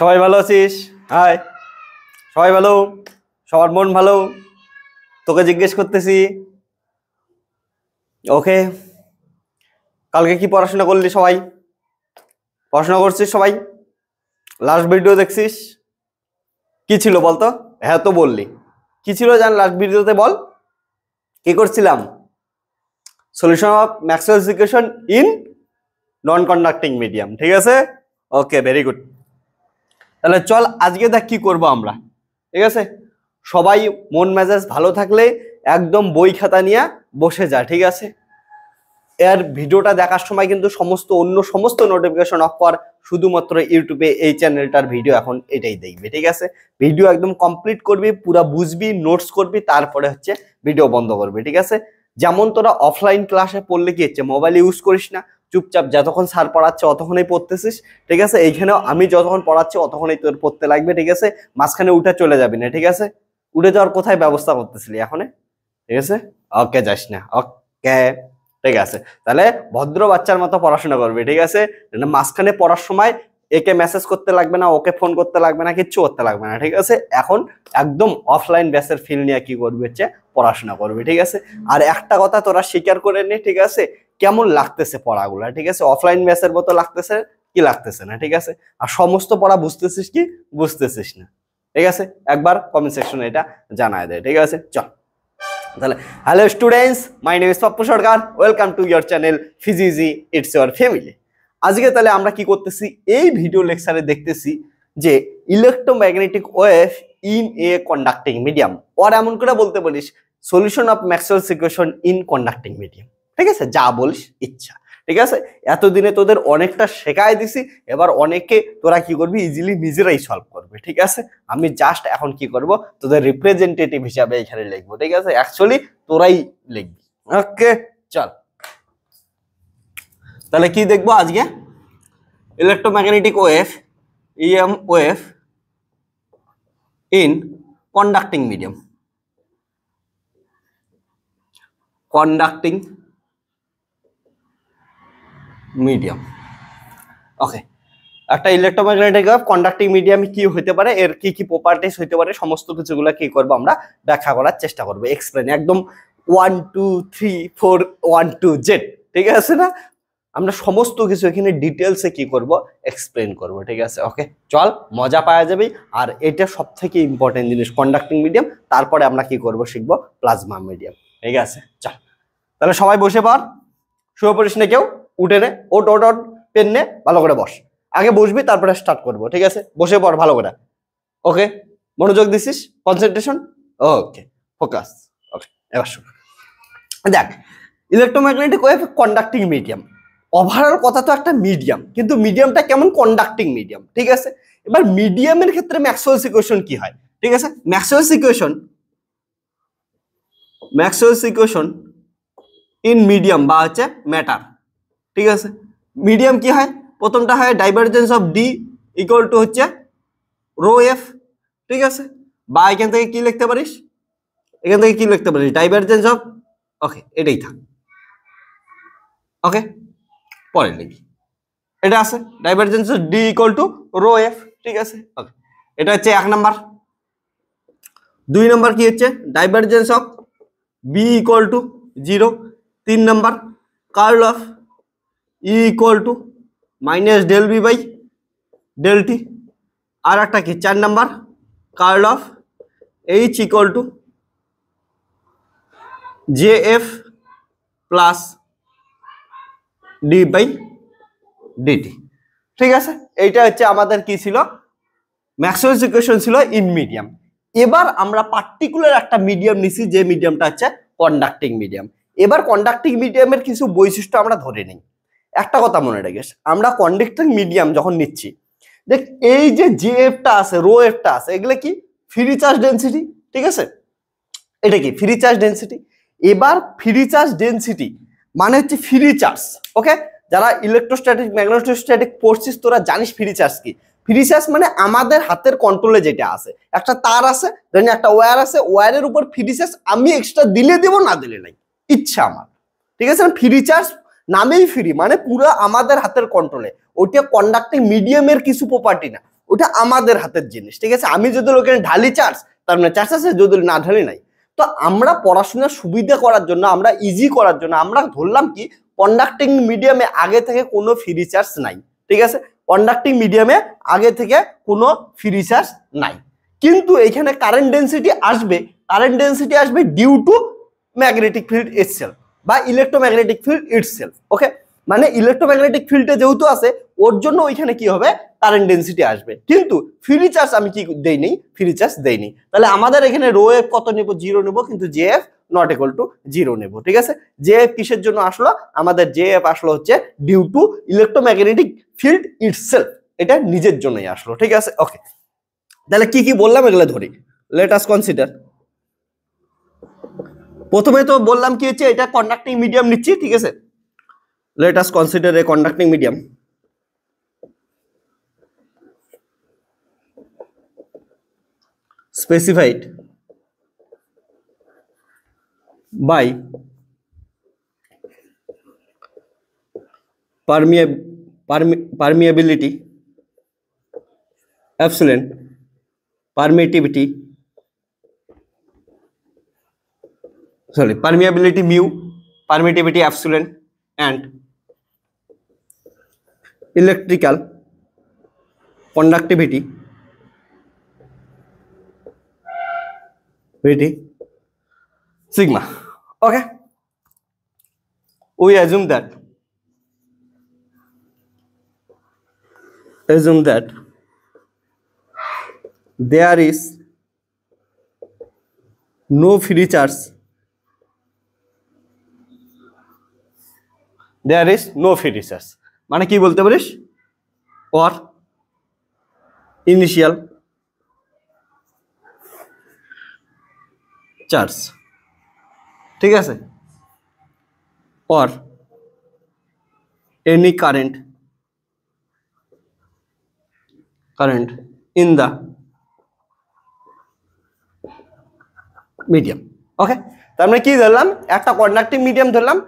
সবাই ভালো আছিস? হাই, সবাই ভালো? সবার মন ভালো? তোকে জিজ্ঞেস করতেছি। ওকে, কালকে কি পড়াশোনা করলি? সবাই পড়াশোনা করছিস? সবাই লাস্ট ভিডিও দেখছিস? কি ছিল বলতো? হ্যাঁ তো বললি, কি ছিল জান লাস্ট ভিডিওতে? বল, কি করছিলাম? Solution of Maxwell's equation in non conducting medium. ঠিক আছে, ওকে, ভেরি গুড। তাহলে চল আজকে দেখ কি করবো আমরা। ঠিক আছে, সবাই মন মেজাজ ভালো থাকলে একদম বই খাতা নিয়ে বসে যা। ঠিক আছে, এর ভিডিওটা দেখার সময় কিন্তু সমস্ত নোটিফিকেশন অফ কর, শুধুমাত্র ইউটিউবে এই চ্যানেলটার ভিডিও এখন এটাই দেখবে। ঠিক আছে, ভিডিও একদম কমপ্লিট করবি, পুরা বুঝবি, নোটস করবি, তারপরে হচ্ছে ভিডিও বন্ধ করবি। ঠিক আছে, যেমন তোরা অফলাইন ক্লাসে পড়লে কি হচ্ছে, মোবাইল ইউজ করিস না, চুপচাপ যতক্ষণ স্যার পড়াচ্ছে অতক্ষণই পড়তেছিস। ঠিক আছে, এইখানেও আমি যতক্ষণ পড়াচ্ছি অতক্ষণই তোর পড়তে লাগবে। ঠিক আছে, মাঝখানে উঠে চলে যাবি না। ঠিক আছে, উঠে যাওয়ার কোথায় ব্যবস্থা করতেছিলি এখন? ঠিক আছে, ওকে, যাস না, ওকে। ঠিক আছে, তাহলে ভদ্র বাচ্চার মতো পড়াশোনা করবে। ঠিক আছে, মাঝখানে পড়ার সময় একে মেসেজ করতে লাগবে না, ওকে ফোন করতে লাগবে না, কিচ্ছু করতে লাগবে না। ঠিক আছে, এখন একদম অফলাইন ব্যাচের ফিল নিয়ে কি করবি হচ্ছে পড়াশোনা করবি। ঠিক আছে, আর একটা কথা তোরা স্বীকার করে নে, ঠিক আছে, কেমন লাগতেছে পড়াগুলো? ঠিক আছে, অফলাইন ব্যাচের মতো লাগতেছে কি লাগতেছে না? ঠিক আছে, আর সমস্ত পড়া বুঝতেছিস কি বুঝতেছিস না? ঠিক আছে, একবার কমেন্ট সেকশনে এটা জানায় দেয়। ঠিক আছে, চল তাহলে। Hello students, my name is Pappu Sarkar, welcome to your channel Physi Easy, it's your family. আজকে তাহলে আমরা কি করতেছি এই ভিডিও লেকচারে দেখতেছি যে electromagnetic wave in a conducting medium, আর এমন করে বলতে বলিস solution of Maxwell's equation in conducting medium. ঠিক আছে, যা বলিস ইচ্ছা। ঠিক আছে, এতদিনে তোদের অনেকটা শেখায় দিছি, এবার অনেকে তোরা কি করবি ইজিলি নিজেরাই সলভ করবে। ঠিক আছে, আমি জাস্ট এখন কি করব তোদের রিপ্রেজেন্টেটিভ হিসাবে এখানে লিখবো। ঠিক আছে, অ্যাকচুয়ালি তোরাই লিখবি। ওকে, চল তাহলে কি দেখবো আজকে? Electromagnetic wave, EM wave in conducting medium, conducting medium. Okay, একটা ইলেকট্রোম্যাগনেটিক ওয়েভ কন্ডাক্টিং মিডিয়ামে কি হতে পারে, এর কি কি প্রপার্টিস হতে পারে, সমস্ত কিছুগুলো কি করবো আমরা ব্যাখ্যা করার চেষ্টা করবো, এক্সপ্লেন একদম 1 2 3 4 1 2 Z। ঠিক আছে না, আমরা সমস্ত কিছু এখানে ডিটেলসে কি করব এক্সপ্লেন করব। ঠিক আছে, ওকে, চল, মজা পাওয়া যাবে। আর এটা সব থেকে ইম্পর্টেন্ট জিনিস কন্ডাক্টিং মিডিয়াম, তারপরে আমরা কি করব শিখবো প্লাজমা মিডিয়াম। ঠিক আছে, চল তাহলে সবাই বসে পড়, শুয়ে পড়িস না কেউ, উঠে নে, ওট ওট ওট, পেন নে, ভালো করে বস, আগে বসবি তারপরে স্টার্ট করব। ঠিক আছে, বসে পড় ভালো করে। ওকে, মনোযোগ দিছিস, কনসেন্ট্রেশন, ওকে, ফোকাস। ওকে, এবার শুরু। দেখ, electromagnetic wave conducting medium, overall কথা তো একটা মিডিয়াম, কিন্তু মিডিয়ামটা কেমন কন্ডাক্টিং মিডিয়াম। ঠিক আছে, এবার মিডিয়ামের ক্ষেত্রে ম্যাক্সওয়েলস ইকুয়েশন কি হয়? ঠিক আছে, ম্যাক্সওয়েলস ইকুয়েশন ইন মিডিয়াম বা হচ্ছে ম্যাটার। ঠিক আছে, মিডিয়াম কি হয়? প্রথমটা হয় divergence of D equal to হচ্ছে রো এফ। ঠিক আছে, বা এখান থেকে কি লিখতে পারিস, ডাইভারজেন্স অফ, ওকে এটাই থাক, ওকে পরে লিখি, এটা আছে divergence of D equal to rho F. ঠিক আছে, ওকে, এটা হচ্ছে 1 নম্বর। 2 নম্বর কি হচ্ছে divergence of B equal to 0। 3 নম্বর curl of E equal to minus del B by del টি। আর একটা কি 4 নম্বর curl of H equal to J F plus D by DT. ঠিক আছে, এইটা হচ্ছে আমাদের কি ছিল ম্যাক্সওয়েলস ইকুয়েশন ছিল ইন মিডিয়াম। এবার আমরা পার্টিকুলার একটা মিডিয়াম নিছি, যে মিডিয়ামটা হচ্ছে কন্ডাক্টিং মিডিয়াম। এবার কন্ডাক্টিং মিডিয়ামের কিছু বৈশিষ্ট্য আমরা ধরে নিই। একটা কথা মনে রাখিস, আমরা কন্ডাক্টিং মিডিয়াম যখন নিচ্ছি, দেখ এই যে এফটা আছে, রো এফটা আছে, এগুলো কি ফ্রি চার্জ ডেন্সিটি। ঠিক আছে, এটা কি ফ্রি চার্জ ডেন্সিটি। এবার ফ্রি চার্জ ডেন্সিটি মানে হচ্ছে ফ্রি চার্জ। ওকে, যারা ইলেকট্রোস্ট্যাটিক ম্যাগনেটোস্ট্যাটিক পড়ছিস তোরা জানিস ফ্রি চার্জ কি। ফ্রি চার্জ মানে আমাদের হাতের কন্ট্রোলে যেটা আছে, একটা তার আছে, ধরেন একটা ওয়্যার আছে, ওয়্যারের উপর ফ্রি চার্জ আমি এক্সট্রা দিলে দেবো, না দিলে নাই, ইচ্ছা আমার। ঠিক আছে, ফ্রি চার্জ নামেই ফ্রি, মানে পুরো আমাদের হাতের কন্ট্রোলে। ওটা কন্ডাক্টিং মিডিয়ামের কিছু প্রপার্টি না, ও ওটা আমাদের হাতের জিনিস, ঠিক আছে। আমি যদি ওখানে ঢালি চার্জ, তার মানে চার্জ আছে, যদি না ঢালি নাই। তো আমরা পড়াশোনার সুবিধা করার জন্য, আমরা ইজি করার জন্য আমরা ধরলাম কি কন্ডাক্টিং মিডিয়ামে আগে থেকে কোনো ফ্রি চার্জ নাই, ঠিক আছে। কন্ডাক্টিং মিডিয়ামে আগে থেকে কোনো ফ্রি চার্জ নাই, কিন্তু এখানে কারেন্ট ডেন্সিটি আসবে, কারেন্ট ডেন্সিটি আসবে due to magnetic field itself বা ইলেকট্রোম্যাগনেটিক ফিল্ড ইটসেলফ, ওকে। মানে ইলেকট্রোম্যাগনেটিক ফিল্ডে যেহেতু আছে ওর জন্য ওইখানে কি হবে, কারেন্ট ডেন্সিটি আসবে। কিন্তু ফ্রি চার্জ আমি কি দেইনি, ফ্রি চার্জ দেইনি। তাহলে আমাদের এখানে রো এফ কত নেব, জিরো নেব, কিন্তু J F not equal to zero নেব, ঠিক আছে। জে এফ কিসের জন্য আসলো, আমাদের জে এফ আসলো হচ্ছে due to electromagnetic field itself, এটা নিজের জন্যই আসলো, ঠিক আছে, ওকে। তাহলে কি কি বললাম এগুলো ধরি, লেট আস কনসিডার। প্রথমে তো বললাম কি হচ্ছে এটা কন্ডাক্টিং মিডিয়াম নিচ্ছি, ঠিক আছে। Let us consider a conducting medium. Specified by permeability, epsilon, permittivity, permeability mu, permittivity epsilon, and electrical conductivity sigma, okay. We assume that there is no free charge, there is no free charge, মানে কি বলতে পারিস, or initial charge, ঠিক আছে, or any current in the medium, okay. তার মানে কি ধরলাম, একটা কন্ডাক্টিং মিডিয়াম ধরলাম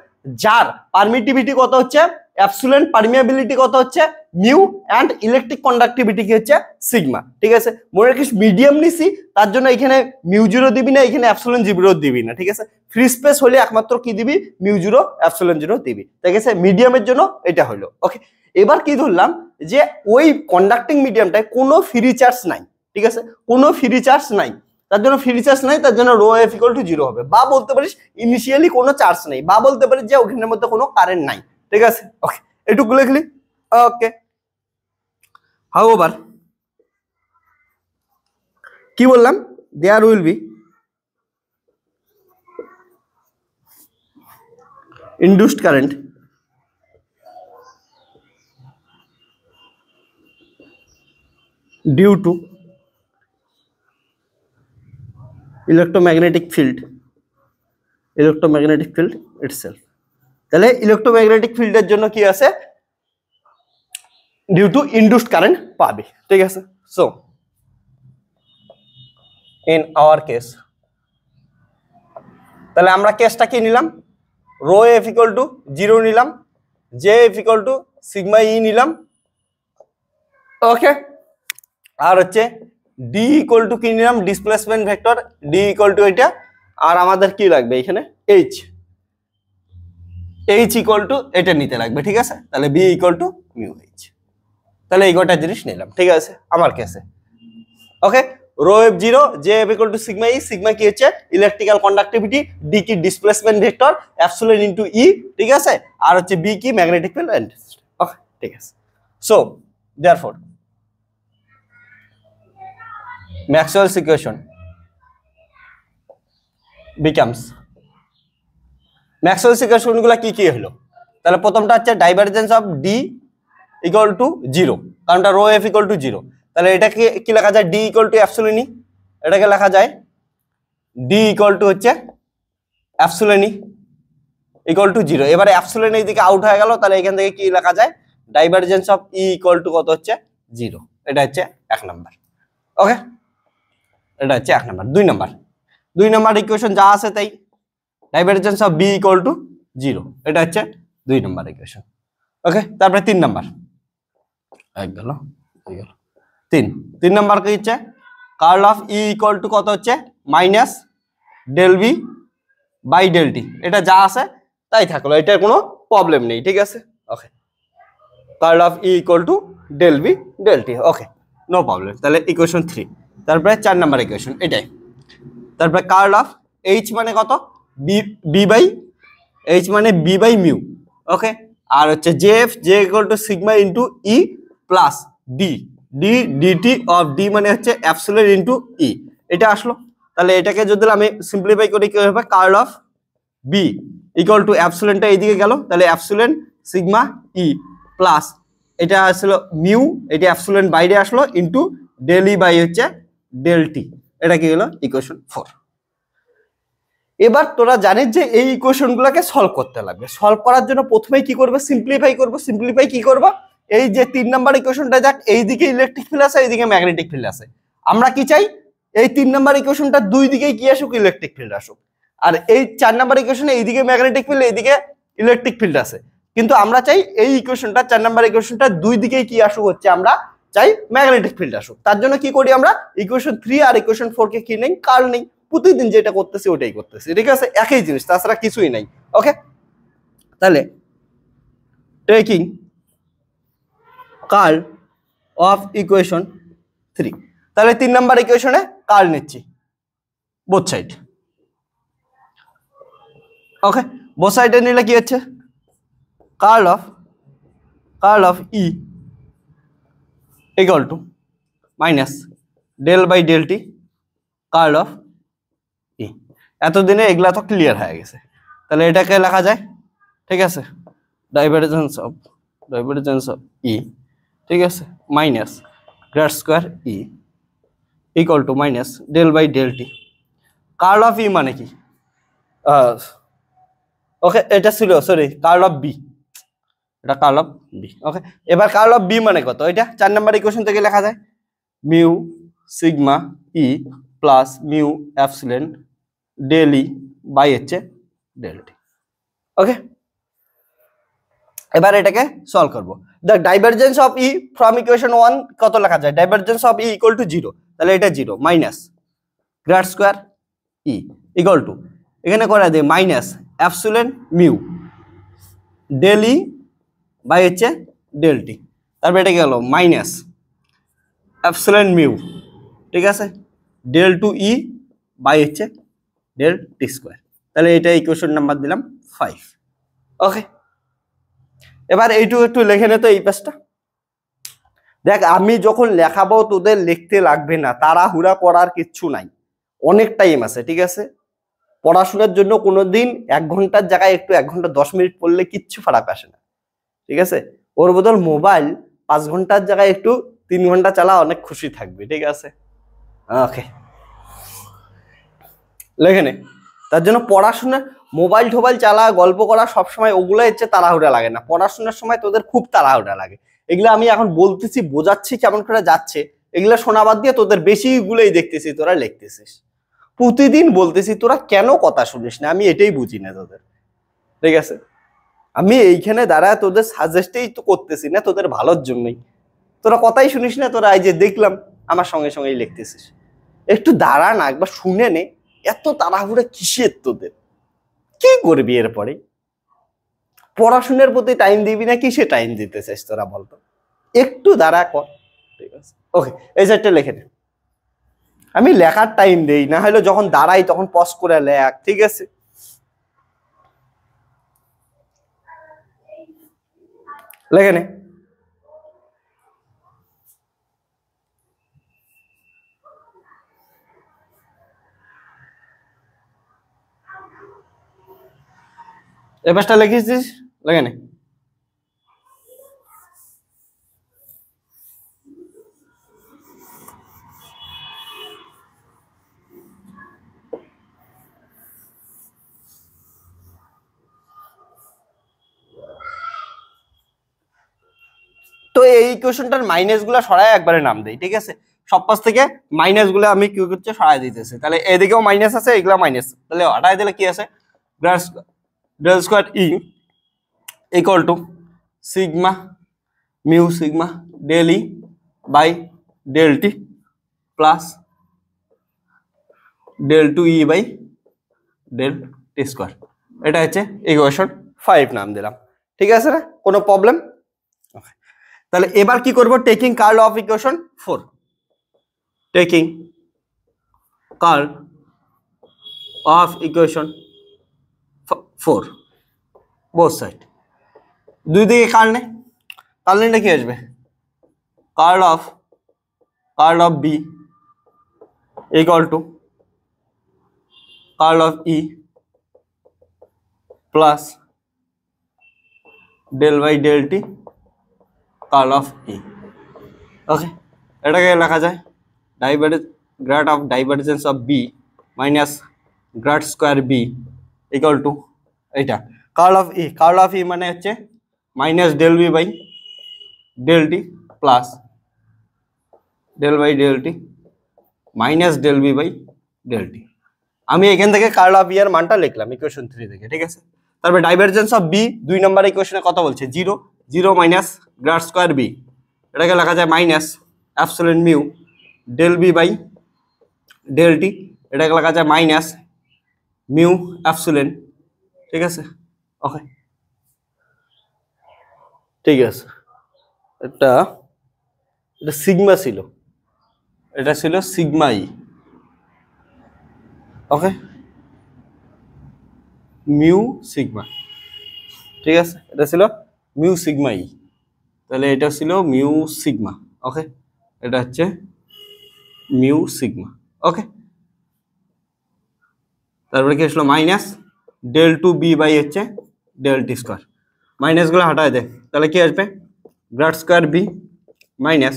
যার পারমিটিভিটি কত হচ্ছে অ্যাবসোলেন্ট, পারমিয়াবিলিটি কত হচ্ছে মিউ, অ্যান্ড ইলেকট্রিক কন্ডাক্টিভিটি কি হচ্ছে সিগমা, ঠিক আছে। মনে রাখিস মিডিয়াম নিছি, তার জন্য এখানে মিউ জিরো দিবি না, এখানে অ্যাবসোলেন্ট জিরো দিবি না, ঠিক আছে। ফ্রি স্পেস হলে একমাত্র কি দিবি, মিউ জিরো, অ্যাবসোলেন্ট জিরো দিবি, ঠিক আছে। মিডিয়ামের জন্য এটা হলো, ওকে। এবার কি ধরলাম যে ওই কন্ডাক্টিং মিডিয়ামটায় কোনো ফ্রি চার্জ নাই, ঠিক আছে, কোনো ফ্রি চার্জ নাই, তার জন্য ফ্রি চার্জ নাই, তার জন্য rho F equal to zero হবে, বা বলতে পারিস ইনিশিয়ালি কোনো চার্জ নেই, বা বলতে পারিস যে ওখানের মধ্যে কোনো কারেন্ট নাই, ঠিক আছে, ওকে। এটুকু লিখলি, ওকে। হাউএভার কি বললাম, there will be induced current due to electromagnetic field itself. তাহলে ইলেকট্রোম্যাগনেটিক ফিল্ডের জন্য কি আছে, ডিউ টু ইনডিউসড কারেন্ট পাবে, ঠিক আছে। সো ইন আওয়ার কেস, তাহলে আমরা কেসটা কি নিলাম, rho F equal to zero নিলাম, J F equal to sigma E নিলাম, ওকে। আর হচ্ছে ডি ইকুয়াল টু কি নিলাম, displacement vector D equal to এটা, আর আমাদের কি লাগবে এখানে এইচ ইকুয়াল টু এটা নিতে লাগবে, ঠিক আছে। তাহলে B equal to mu H, তাহলে এই কটা জিনিস নিলাম, ঠিক আছে, আমার কেসে, okay. Rho F zero, J F equal to sigma E, sigma কি হচ্ছে ইলেকট্রিক্যাল কন্ডাক্টিভিটি, ডি কি displacement vector, epsilon into E, ঠিক আছে, আর হচ্ছে বি কি ম্যাগনেটিক ফিল্ড, ওকে, ঠিক আছে। So therefore Maxwell's equation becomes, Maxwell's equation গুলা কি কি হলো, তাহলে প্রথমটা হচ্ছে divergence of D equal to zero, কারণটা rho F equal to zero, তাহলে এটাকে কি লেখা যায় D equal to epsilon E, এটাকে লেখা যায় ডি ইকুয়াল টু হচ্ছে epsilon E equal to zero. এবারে অ্যাবসোলেন্ট এই দিকে আউট হয়ে গেল, তাহলে এখান থেকে কি লেখা যায় divergence of E equal to কত হচ্ছে জিরো, এটা হচ্ছে এক নাম্বার, ওকে, এটা হচ্ছে এক নাম্বার। দুই নাম্বার ইকুয়েশন যা আছে তাই, divergence of B equal to zero, এটা হচ্ছে দুই নাম্বার ইকুয়েশন, ওকে। তারপরে তিন নাম্বার, এক গেল, तीन तीन नंबर की इच्छा curl of E equal to कत होच्छे minus del B by del T এটা যা আছে তাই থাকলো এটার কোনো প্রবলেম নেই ঠিক আছে okay curl of E equal to del B del T okay no problem তাহলে ইকুয়েশন 3 তারপরে 4 নাম্বার ইকুয়েশন এটাই তারপরে कार्ल ऑफ h মানে কত b b বাই h মানে b বাই μ ওকে আর হচ্ছে jf j = sigma * e + d d dt of d মানে হচ্ছে অ্যাবসলিউট ইনটু e এটা আসলো তাহলে এটাকে যদি আমি সিম্পলিফাই করি কি হবে curl of b equal to অ্যাবসলিউটটা এইদিকে গেল তাহলে অ্যাবসলিউট সিগমা e প্লাস এটা আসলো মিউ এটা অ্যাবসলিউট বাইরে আসলো ইনটু del e বাই হচ্ছে del t এটা কি হলো ইকুয়েশন 4 এবার তোরা জানিস যে এই ইকুয়েশনগুলোকে সলভ করতে লাগবে সলভ করার জন্য প্রথমেই কি করবে সিম্পলিফাই করব সিম্পলিফাই কি করব এই যে 3 নাম্বার ইকুয়েশনটা যাক এইদিকে ইলেকট্রিক ফিল্ড আছে এইদিকে ম্যাগনেটিক ফিল্ড আছে আমরা কি চাই এই 3 নাম্বার ইকুয়েশনটা দুই দিকেই কি আসুক ইলেকট্রিক ফিল্ড আসুক আর এই 4 নাম্বার ইকুয়েশনে এইদিকে ম্যাগনেটিক ফিল্ড এইদিকে ইলেকট্রিক ফিল্ড আছে কিন্তু আমরা চাই এই ইকুয়েশনটা 4 নাম্বার ইকুয়েশনটা দুই দিকেই কি আসুক হচ্ছে আমরা চাই ম্যাগনেটিক ফিল্ড আসুক তার জন্য কি করি আমরা ইকুয়েশন 3 আর ইকুয়েশন 4 কে কি নেই কার্ল নেই প্রতিদিন যেটা করতেছি ওইটাই করতেছি ঠিক আছে একই জিনিস তাছাড়া কিছুই নাই ওকে তাহলে টেকিং কার্ল অফ ইকুয়েশন 3 তাহলে 3 নাম্বার ইকুয়েশনে কার্ল নেছি বোথ সাইড ওকে বোথ সাইডে নিলে কি হচ্ছে curl of e equal to minus del by del t curl of e এতদিনে এগুলা তো ক্লিয়ার হয়ে গেছে তাহলে এটাকে লেখা যায় ঠিক আছে ডাইভারজেন্স অফ e ঠিক আছে minus grad square e equal to minus del by del T curl of ई माने की ओके এটা ছিল sorry curl of B okay এবার কার্ল অফ বি মানে কত এটা 4 নাম্বার ইকুয়েশন থেকে লেখা যায় mu sigma E plus mu epsilon del E by H del T okay এবার এটাকে সলভ করব the divergence of e from equation 1 কত লেখা যায় divergence of e equal to 0 তাহলে এটা 0 minus grad square E equal to এখানে করা দেই minus epsilon mu del e by h del t তারপর এটা কি হলো মাইনাস এপসিলন মিউ ঠিক আছে del two E by H del T square তাহলে এটা ইকুয়েশন নাম্বার দিলাম 5 ওকে এবার এইটু একটু লিখে নে তো এই পেজটা দেখ আমি যখন লেখাবো তোদের লিখতে লাগবে না তাড়াহুড়া করার কিছু নাই অনেক টাইম আছে ঠিক আছে পড়াশোনার জন্য কোনোদিন 1 ঘন্টার জায়গায় একটু 1 ঘন্টা 10 মিনিট পড়লে কিচ্ছু ফারাক আসে না ঠিক আছে ওর বদল মোবাইল 5 ঘন্টার জায়গায় একটু 3 ঘন্টা চালা অনেক খুশি থাকবে ঠিক আছে ওকে লেখেনে তার জন্য পড়াশোনা মোবাইল ঢোবাইল চালা গল্প করা সব সময় ওগুলা হচ্ছে তাড়াহুড়া লাগে না পড়াশোনার সময় তোদের খুব তাড়াহুড়া লাগে এগুলা আমি এখন বলতেছি বোঝাচ্ছি কেমন করে যাচ্ছে এগুলা শোনাবাদ দিয়ে তোদের বেশিগুলাই দেখতেছি তোরা লিখতেছিস প্রতিদিন বলতেছি তোরা কেন কথা শুনিস না আমি এটাই বুঝি না তোদের ঠিক আছে আমি এইখানে দাঁড়া তোদের সাজেস্টই তো করতেছি না তোদের ভালোর জন্যই তোরা কথাই শুনিস না তোরা এই যে দেখলাম আমার সঙ্গে সঙ্গেই লিখতেছিস একটু দাঁড়া না একবার শুনে নে এত তাড়াহুড়া কিসের তোদের কি করবি এরপরে পড়াশোনার প্রতি টাইম দিবি না কিসে টাইম দিতে চাস তোরা বলতো একটু দাঁড়া কর ঠিক আছে ওকে এই সাইডটা লিখে নে আমি লেখার টাইম দেই না হলো যখন দাঁড়াই তখন পজ করে লেখ ঠিক আছে লেখে নে এই পাশটা লিখেছিস লাগে না তো এই ইকুয়েশনটার মাইনাসগুলো সরায় একবারে নাম দেই ঠিক আছে সব পাশ থেকে মাইনাসগুলো আমি কি করতে সরায় দিতেছি তাহলে এদিকেও মাইনাস আছে এগুলা মাইনাস তাহলে হটায় দিলে কি আছে grad del square E equal to sigma mu sigma del E by del t plus del 2e by del t square. এটা হচ্ছে ইকুয়েশন 5 নাম দিলাম, ঠিক আছে না, কোনো প্রবলেম? ওকে, তাহলে এবার কি করব? Taking curl of equation 4, taking curl of equation 4 both side, দুই দিকে কার্ল নে, কার্ল নিলে কি আসবে? Curl of B equal to curl of E plus del by del T curl of E. Okay, এটা কে লেখা যায় grad of divergence of b minus grad square B equal to এটা कर्ल ऑफ ई মানে হচ্ছে minus del b by del t plus del by del t minus del b by del t. আমি এখান থেকে কার্ল অফ ই এর মানটা লিখলাম equation 3 থেকে, ঠিক আছে. তারপরে ডাইভারজেন্স অফ বি দুই নম্বর ইকুয়েশনে কত বলছে? 0 0 মাইনাস গ্র্যাড স্কয়ার বি, এটাকে লেখা যায় minus absolute mu del B by del টি, এটাকে লেখা যায় মাইনাস মিউ অ্যাবসলিউট, ঠিক আছে. ওকে, ঠিক আছে, এটা এটা সিগমা ছিল, এটা ছিল sigma E. Okay, mu sigma, ঠিক আছে, এটা ছিল মিউ সিগমা ই, তাহলে এটা ছিল মিউ সিগমা. ওকে, এটা হচ্ছে মিউ সিগমা. ওকে, তারপরে কি আসলো? Minus del two B by হচ্ছে ডেল টি স্কোয়ার, মাইনাসগুলো হাটায় দেয়, তাহলে কি আসবে? Grad square B minus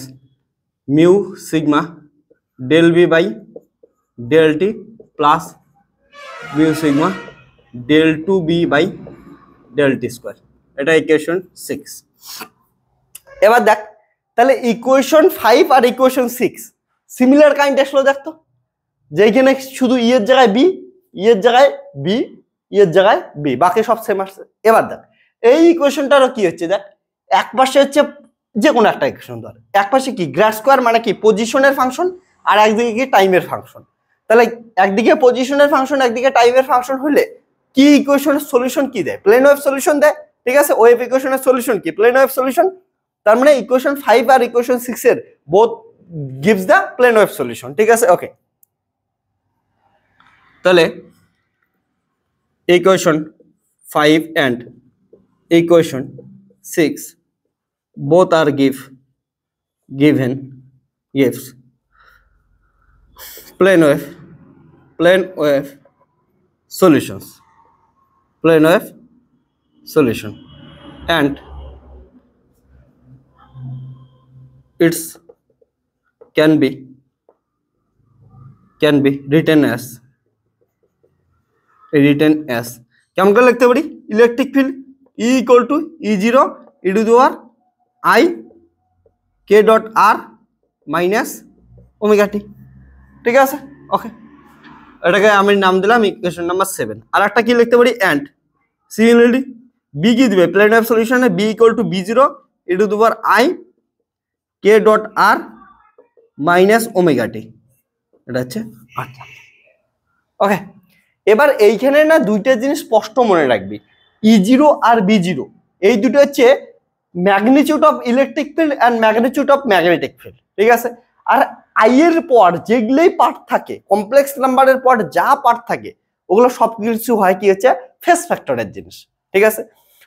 mu sigma del B by del t plus mu sigma del two b by del T square. এটা ইকুয়েশন 6. এবার দেখ তাহলে ইকুয়েশন 5 আর ইকুয়েশন 6 সিমিলার কাইন্ড আসলো. দেখ তো যেখানে শুধু ই এর জায়গায় বি, ই এর জায়গায় বি, ই এর জায়গায় বি, বাকি সব সেম আসছে. এবার দেখ এই ইকুয়েশনটারও কি হচ্ছে? দেখ এক পাশে হচ্ছে যে কোনো একটা ইকুয়েশন ধর, এক পাশে কি গ্র্যাড স্কোয়ার মানে কি পজিশনের ফাংশন, আর একদিকে কি টাইমের ফাংশন. তাহলে একদিকে পজিশনের ফাংশন একদিকে টাইমের ফাংশন হলে কি ইকুয়েশনের সলিউশন কি দেয়? প্লেন ওয়েভ সলিউশন দেয়, ঠিক আছে. ওয়েভ ইকুয়েশনের সলিউশন কি? Plane wave solution. তার মানে ইকুয়েশন 5 আর ইকুয়েশন 6 এর both gives the plane wave solution, ঠিক আছে. ওকে, তাহলে ইকুয়েশন 5 এন্ড ইকুয়েশন 6 বোথ আর gives plane wave solutions, plane wave solution, and it's can be written as কেমন করে লিখতে পারি? Electric field E equal to E0 e to the power I k dot r minus omega t, ঠিক আছে. ওকে, এটাকে আমি নাম দিলাম ইকুয়েশন নাম্বার 7. আর একটা কি লিখতে পারি? এন্ড সিমিলারলি বি কি দিবে? প্লেন ওয়েভ সলিউশনে বি ইকুয়াল টু বি0 e to the power i k dot r minus omega t, এটা হচ্ছে আচ্ছা. ওকে, এবার এইখানে না দুইটা জিনিস স্পষ্ট মনে রাখবি, e0 আর b0 এই দুটো হচ্ছে magnitude of electric field and magnitude of magnetic field, ঠিক আছে. আর আই এর পর যেগুলোই পার্ট থাকে কমপ্লেক্স নাম্বারের পর যা পার্ট থাকে ওগুলো সব কিছু হয় কি হচ্ছে ফেস ফ্যাক্টরের জিনিস, ঠিক আছে.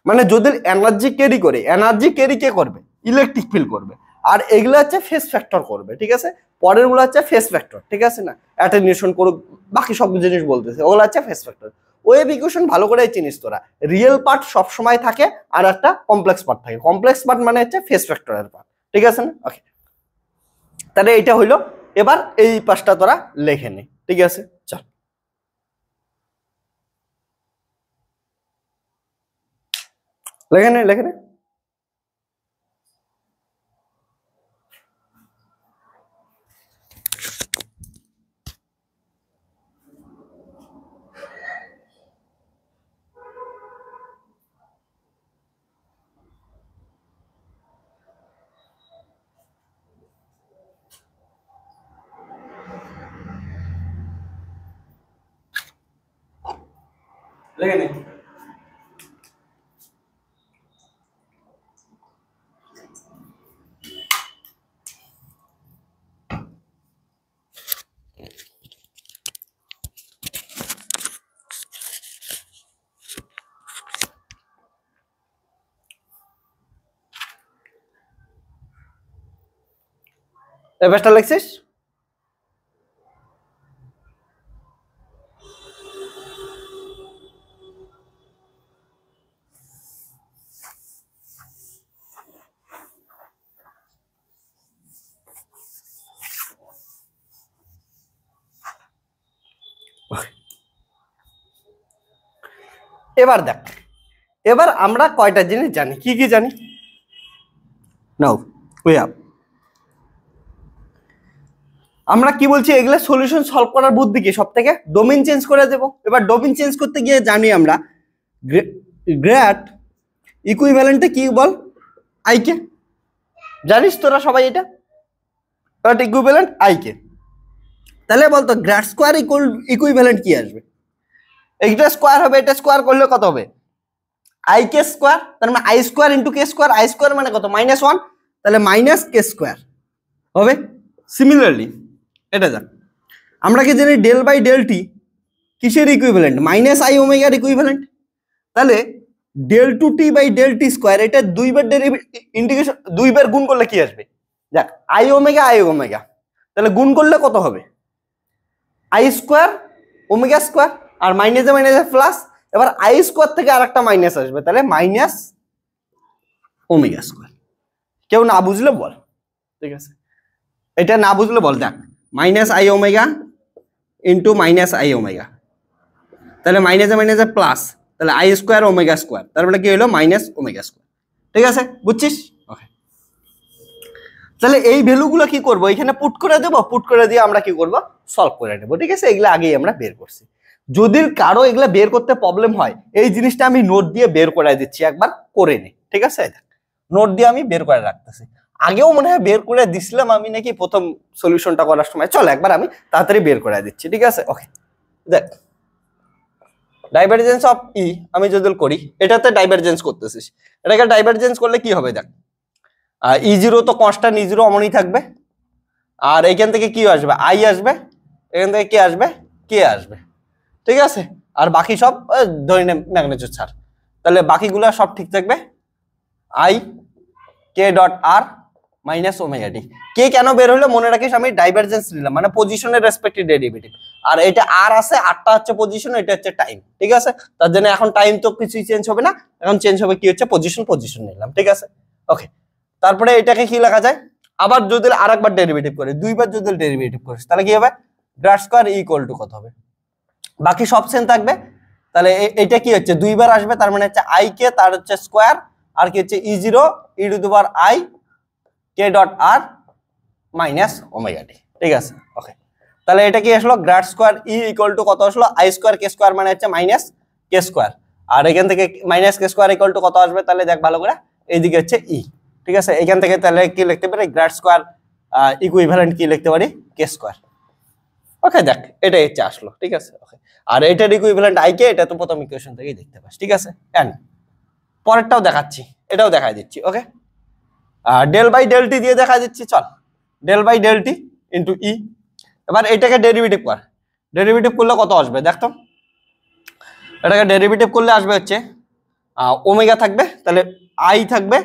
মানে যদি এনার্জি ক্যারি করে, এনার্জি ক্যারি কে করবে? ইলেকট্রিক ফিল্ড করবে, আর এগুলো হচ্ছে ফেস ফ্যাক্টর করবে, ঠিক আছে. পরেরগুলো হচ্ছে ফেস ফ্যাক্টর, ঠিক আছে না, অ্যাটেনশন করুক, বাকি সব জিনিস বলতেছে ওগুলো হচ্ছে ফেস ফ্যাক্টর. ওয়েভ ইকুয়েশন ভালো করে চিনিস তোরা, রিয়েল পার্ট সবসময় থাকে আর একটা কমপ্লেক্স পার্ট থাকে, কমপ্লেক্স পার্ট মানে হচ্ছে ফেস ফ্যাক্টরের পার্ট, ঠিক আছে না. ওকে, তাহলে এটা হইলো. এবার এই পাশটা তোরা লেখে নে, ঠিক আছে, চল. লেখে নে Again, a best Alexis. এবার দেখ, এবার আমরা কয়টা জিনিস জানি, কি কি জানি? নাও উই আপ, আমরা কি বলছি, এগুলা সলিউশন সলভ করার বুদ্ধি কি সব থেকে ডোমেইন চেঞ্জ করে দেব। এবার ডোমেইন চেঞ্জ করতে গিয়ে জানি আমরা গ্রেট ইকুইভ্যালেন্টে কি বল আইকে, জানিস তোরা সবাই এটা, গ্রেট ইকুইভ্যালেন্ট আইকে। তাহলে বলতো গ্রেট স্কোয়ার ইকুইভ্যালেন্ট কি আসবে? এটা স্কোয়ার হবে, এটা স্কোয়ার করলে কত হবে? আই কে স্কোয়ার, তার মানে i square into k square. I square মানে কত? মাইনাস ওয়ান, তাহলে মাইনাস কে স্কোয়ার হবে। সিমিলারলি এটা যাক, আমরা কি জানি ডেল বাই ডেল টি কিসের ইকুইভ্যালেন্ট? মাইনাস আই ওমেগার ইকুইভ্যালেন্ট। তাহলে del two T by del T square, এটা দুইবার ইন্টিগ্রেশন, দুইবার গুণ করলে কি আসবে? যাক আই ওমেগা আই ওমেগা, তাহলে গুণ করলে কত হবে? আই স্কোয়ার ওমেগা স্কোয়ার, আর মাইনাসে মাইনাসে প্লাস। এবার আই স্কোয়ার থেকে আর একটা মাইনাস আসবে, তাহলে মাইনাস ওমেগা স্কোয়ার। কেউ না বুঝলে বল, ঠিক আছে, এটা না বুঝলে বল। দেখ minus I omega into minus I omega, তাহলে মাইনাসে মাইনাসে প্লাস, তাহলে আই স্কোয়ার ওমেগা স্কোয়ার, তারপরে কি হলো? Minus omega square. ঠিক আছে, বুঝছিস? ওকে, তাহলে এই ভ্যালুগুলো কি করবো? এখানে পুট করে দেবো, পুট করে দিয়ে আমরা কি করবো? সলভ করে নেবো। ঠিক আছে, এগুলো আগেই আমরা বের করছি। যদি কারো এগুলা বের করতে প্রবলেম হয়, এই জিনিসটা আমি নোট দিয়ে বের করে দিচ্ছি, একবার করে নে। ঠিক আছে, নোট দিয়ে আমি বের করে রাখতেছি। আগেও মনে হয় বের করে দিছিলাম আমি নাকি প্রথম সলিউশনটা করার সময়। চল একবার আমি তাড়াতাড়ি বের করে দিচ্ছি। ঠিক আছে, ওকে। দেখ ডাইভারজেন্স অফ ই আমি যদি করি, এটাতে ডাইভারজেন্স করতেছিস, এটাকে ডাইভারজেন্স করলে কি হবে? দেখ ই জিরো তো কনস্ট্যান্ট, ই জিরো অমনই থাকবে। আর এখান থেকে কি আসবে? আই আসবে, এখান থেকে কে আসবে? কে আসবে। ঠিক আছে, আর বাকি সব ধরে নে ম্যাগনিটিউড ছাড়, তাহলে বাকিগুলো সব ঠিক থাকবে। I K dot R minus omega d. K কেন বের হলো মনে রাখিস, আমি ডাইভারজেন্স নিলাম মানে পজিশনের রেসপেক্টিভ ডেরিভেটিভ। আর এটা আর আছে, আরটা হচ্ছে পজিশন, এটা হচ্ছে টাইম। ঠিক আছে, তার জন্য এখন টাইম তো কিছুই চেঞ্জ হবে না, এখন চেঞ্জ হবে কি হচ্ছে? পজিশন। পজিশন নিলাম। ঠিক আছে, ওকে। তারপরে এটাকে কি লেখা যায়? আবার যদি আরেকবার ডেরিভেটিভ করে, দুইবার যদি ডেরিভেটিভ করিস, তাহলে কি হবে? গ্র্যাড স্কয়ার ইকুয়াল টু কত হবে? বাকি সব সেম থাকবে। তাহলে এটা কি হচ্ছে? দুইবার আসবে, তার মানে হচ্ছে আই কে, তার হচ্ছে স্কোয়ার, আর কি হচ্ছে ই zero E to the power I K dot R minus omega d. ঠিক আছে, ওকে। তাহলে এটা কি আসলো? Grad square e equal to কত আসলো? আই স্কোয়ার কে স্কোয়ার মানে হচ্ছে মাইনাস কে স্কোয়ার, আর এখান থেকে minus k square equal to কত আসবে? তাহলে দেখ ভালো করে, এইদিকে হচ্ছে ই। ঠিক আছে, এখান থেকে তাহলে কি লিখতে পারি? গ্র্যাড স্কোয়ার ইকুইভ্যালেন্ট কি লিখতে পারি? কে স্কোয়ার। ওকে, দেখ এটাই হচ্ছে আসলো। ঠিক আছে, ওকে। আর এটার ইকুইভ্যালেন্ট আই কে, এটা তো প্রথম ইকুয়েশন থেকেই দেখতে পাস। ঠিক আছে, এন্ড পরেরটাও দেখাচ্ছি, এটাও দেখাই দিচ্ছি। ওকে, ডেল বাই ডেল টি দিয়ে দেখা দিচ্ছি। চল del by del t into e. এবার এটাকে ডেরিভেটিভ কর, ডেরিভেটিভ করলে কত আসবে? দেখতাম এটাকে ডেরিভেটিভ করলে আসবে হচ্ছে ওমেগা থাকবে, তাহলে আই থাকবে,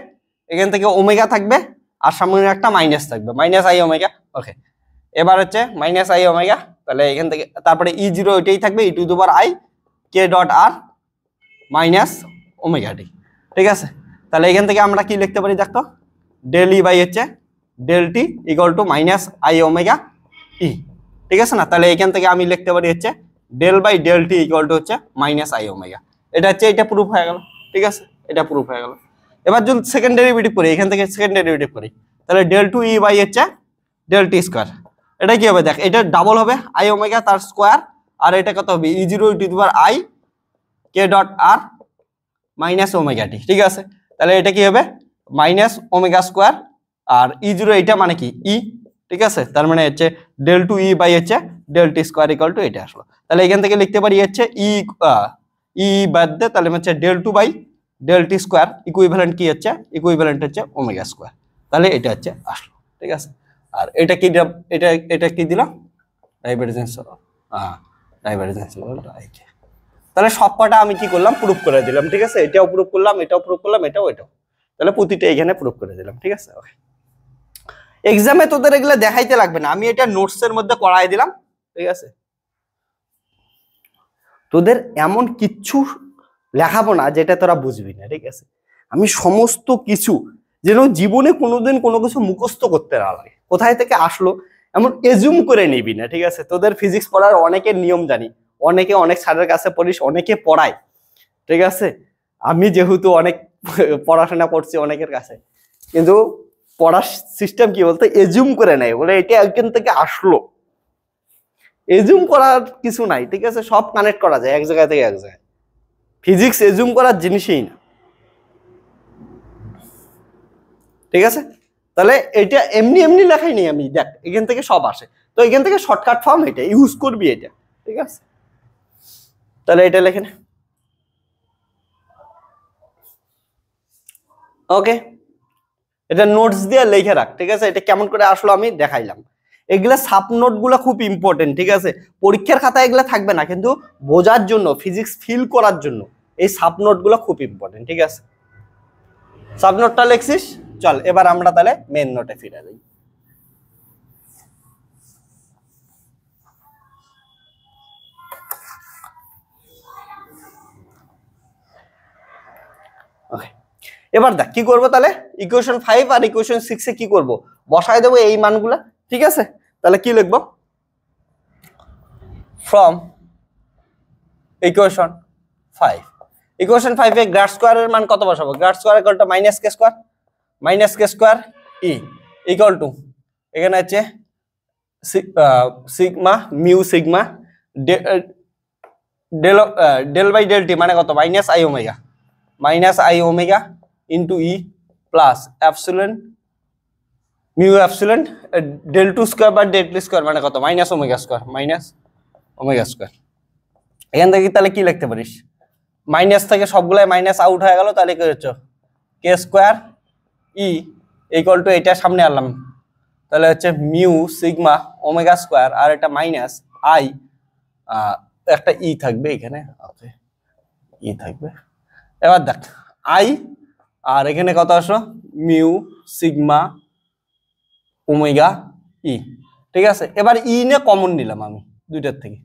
এখান থেকে ওমেগা থাকবে, আর সামনে একটা মাইনাস থাকবে, মাইনাস আই ওমেগা। ওকে, এবার হচ্ছে মাইনাস আই ওমেগা, তাহলে এখান থেকে তারপরে ই জিরো ওইটাই থাকবে, e to the power I K dot R minus omega d. ঠিক আছে, তাহলে এখান থেকে আমরা কি লিখতে পারি? দেখো ডেল ই বাই হচ্ছে del T equal to minus I omega e. ঠিক আছে না, তাহলে এখান থেকে আমি লিখতে পারি হচ্ছে del by del T equal to হচ্ছে মাইনাস আই ওমেগা। এটা হচ্ছে, এটা প্রুফ হয়ে গেল। ঠিক আছে, এটা প্রুফ হয়ে গেল। এবার যদি সেকেন্ড ডেরিভেটিভ করি, এখান থেকে সেকেন্ড ডেরিভেটিভ করি, তাহলে ডেল টু ই বাই হচ্ছে ডেল টি স্কোয়ার। এটা কি হবে? দেখ এটা ডাবল হবে আই ওমেগা তার স্কোয়ার, আর এটা কত হবে? ই zero to the power I K dot R minus omega t. ঠিক আছে, তাহলে এটা কি হবে? মাইনাস ওমেগা স্কোয়ার, আর ই জিরো এটা মানে কি? ই। ঠিক আছে, তার মানে হচ্ছে ডেল টু ই বাই হচ্ছে del T square equal to এটা আসলো। তাহলে এখান থেকে লিখতে পারি হচ্ছে ই ई बाद दे ताले मचे del two by del T square equivalent की अच्छा इक्विवेलेंट अच्छा ओमेगा स्क्वायर ताले इटा अच्छा आश्लो ठीक है सर और इटा की जब इटा इटा की दिला डाइवर्जेंस हो हाँ डाइवर्जेंस हो राइट ताले सब पाटा आमी की कोल्लम प्रूफ करा दिला ठीक है सर इटा प्रूफ कोल्लम इटा प्रूफ कोल्लम इटा वो इटा ताले पूरी टे इगने प्रूफ करा दिला ठीक है सर एग्जाम में तो तेरे गले देखा ही तो लग बना आमी इटा नोट्स से मध्य कोड़ा दिला ठीक है सर তোদের এমন কিছু লেখাবো না যেটা তোরা বুঝবি না ঠিক আছে আমি সমস্ত কিছু যেন জীবনে কোনোদিন কোনো কিছু মুখস্থ করতে না লাগে কোথায় থেকে আসলো এমন এজুম করে নেবি না ঠিক আছে তোদের ফিজিক্স পড়ার অনেকের নিয়ম জানি অনেকে অনেক স্যারের কাছে পড়িস অনেকে পড়ায় ঠিক আছে আমি যেহেতু অনেক পড়াশোনা করছি অনেকের কাছে কিন্তু পড়ার সিস্টেম কি বলতে এজুম করে নেয় বলে এটা একদিন থেকে আসলো এজুম করার কিছু নাই ঠিক আছে সব কানেক্ট করা যায় এক জায়গা থেকে এক জায়গায় ফিজিক্স এজুম করার জিনিসই না ঠিক আছে তাহলে এটা এমনি এমনি লেখাই নেই আমি দেখ এখান থেকে সব আসে তো এখান থেকে শর্টকাট ফর্ম এটা ইউজ করবি এটা ঠিক আছে তাহলে এটা লেখেন ওকে এটা নোটস দিয়ে লিখে রাখ ঠিক আছে এটা কেমন করে আসলো আমি দেখাইলাম এগুলা সাব নোটগুলা খুব ইম্পর্টেন্ট ঠিক আছে পরীক্ষার খাতায় এগুলা থাকবে না কিন্তু বোঝার জন্য ফিজিক্স ফিল করার জন্য এই সাব নোটগুলা খুব ইম্পর্টেন্ট ঠিক আছে সাব নোটটা লিখছিস চল এবার আমরা তাহলে মেইন নোটে ফিরে যাই ওকে এবার দেখ কি করব তাহলে ইকুয়েশন 5 আর ইকুয়েশন 6 এ কি করব বসায় দেব এই মানগুলা ঠিক আছে তাহলে কি লিখব फ्रॉम ইকুয়েশন 5 ইকুয়েশন 5 এ গ্র্যাড স্কয়ারের মান কত বসাবো grad square equal to - k square e equal to এখানে আছে sigma mu sigma del del by del টি মানে কত - i omega * e + epsilon mu epsilon del 2 square by del 3 square মানে কত - omega square এখান থেকে তাহলে কি লিখতে পারিস মাইনাস থেকে সবগুলাই মাইনাস আউট হয়ে গেল তাহলে কি হচ্ছে k square e equal to এটা সামনে আনলাম তাহলে হচ্ছে mu sigma omega square আর এটা মাইনাস i একটা e থাকবে এখানে আছে e থাকবে এবার দেখ i আর এখানে কত আসলো mu sigma ओमेगा ई ठीक है सर এবার ई ने कॉमन নিলাম আমি দুইটার থেকে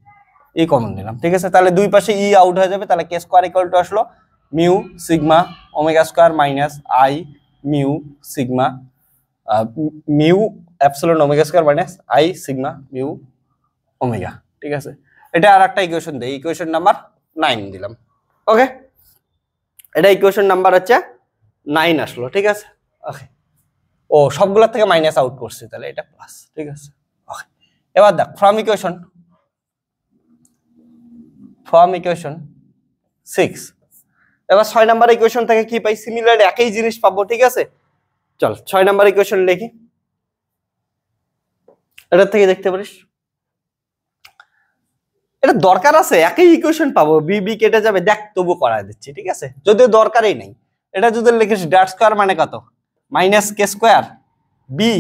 ई কমন নিলাম ঠিক আছে তাহলে দুই পাশে ई আউট হয়ে যাবে তাহলে k স্কয়ার ইকুয়াল টু আসলো mu sigma omega square minus i mu sigma mu epsilon omega square minus i sigma mu omega ঠিক আছে এটা আরেকটা ইকুয়েশন দেই ইকুয়েশন নাম্বার 9 দিলাম ওকে এটা ইকুয়েশন নাম্বার হচ্ছে 9 আসলো ঠিক আছে ওকে ও সবগুলা থেকে মাইনাস আউট করছি তাহলে এটা প্লাস ঠিক আছে ওকে এবার দেখ ফ্রম ইকুয়েশন 6 এবার 6 নাম্বার ইকুয়েশন থেকে কি পাই সিমিলার একই জিনিস পাবো ঠিক আছে চল 6 নাম্বার ইকুয়েশন লিখি এটা থেকে দেখতে পারিস এটা দরকার আছে একই ইকুয়েশন পাবো বি বি কেটে যাবে দেখ তবু করায় দিচ্ছি ঠিক আছে যদি দরকারই নাই এটা যদি লিখিস ডট স্কয়ার মানে কত माइनस के square B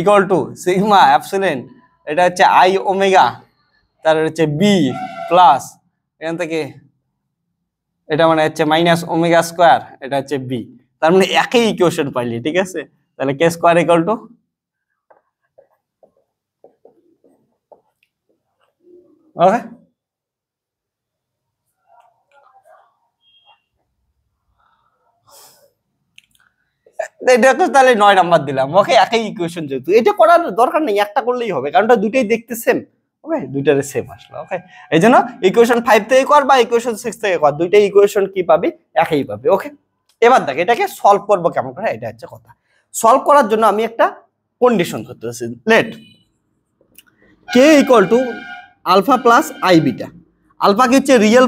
equal to sigma epsilon এটা হচ্ছে i ওমেগা তার হচ্ছে b প্লাস এখান থেকে এটা মানে হচ্ছে মাইনাস ওমেগা স্কয়ার এটা হচ্ছে b তার মানে একই ইকুয়েশন পাইলি ঠিক আছে তাহলে k square equal to okay এটা তো তাহলে 9 নাম্বার দিলাম ওকে একই ইকুয়েশন যেহেতু এটা করার দরকার নেই একটা করলেই হবে কারণটা দুটেই দেখতে सेम ওকে দুটারে सेम আসলো ওকে এইজন্য ইকুয়েশন 5 থেকে কর বা ইকুয়েশন 6 থেকে কর দুটেই ইকুয়েশন কি পাবে একই পাবে ওকে এবার দেখ এটাকে সলভ করব কেমন করে এটা হচ্ছে কথা সলভ করার জন্য আমি একটা কন্ডিশন করতেছি let k = alpha + i beta alpha কি হচ্ছে রিয়েল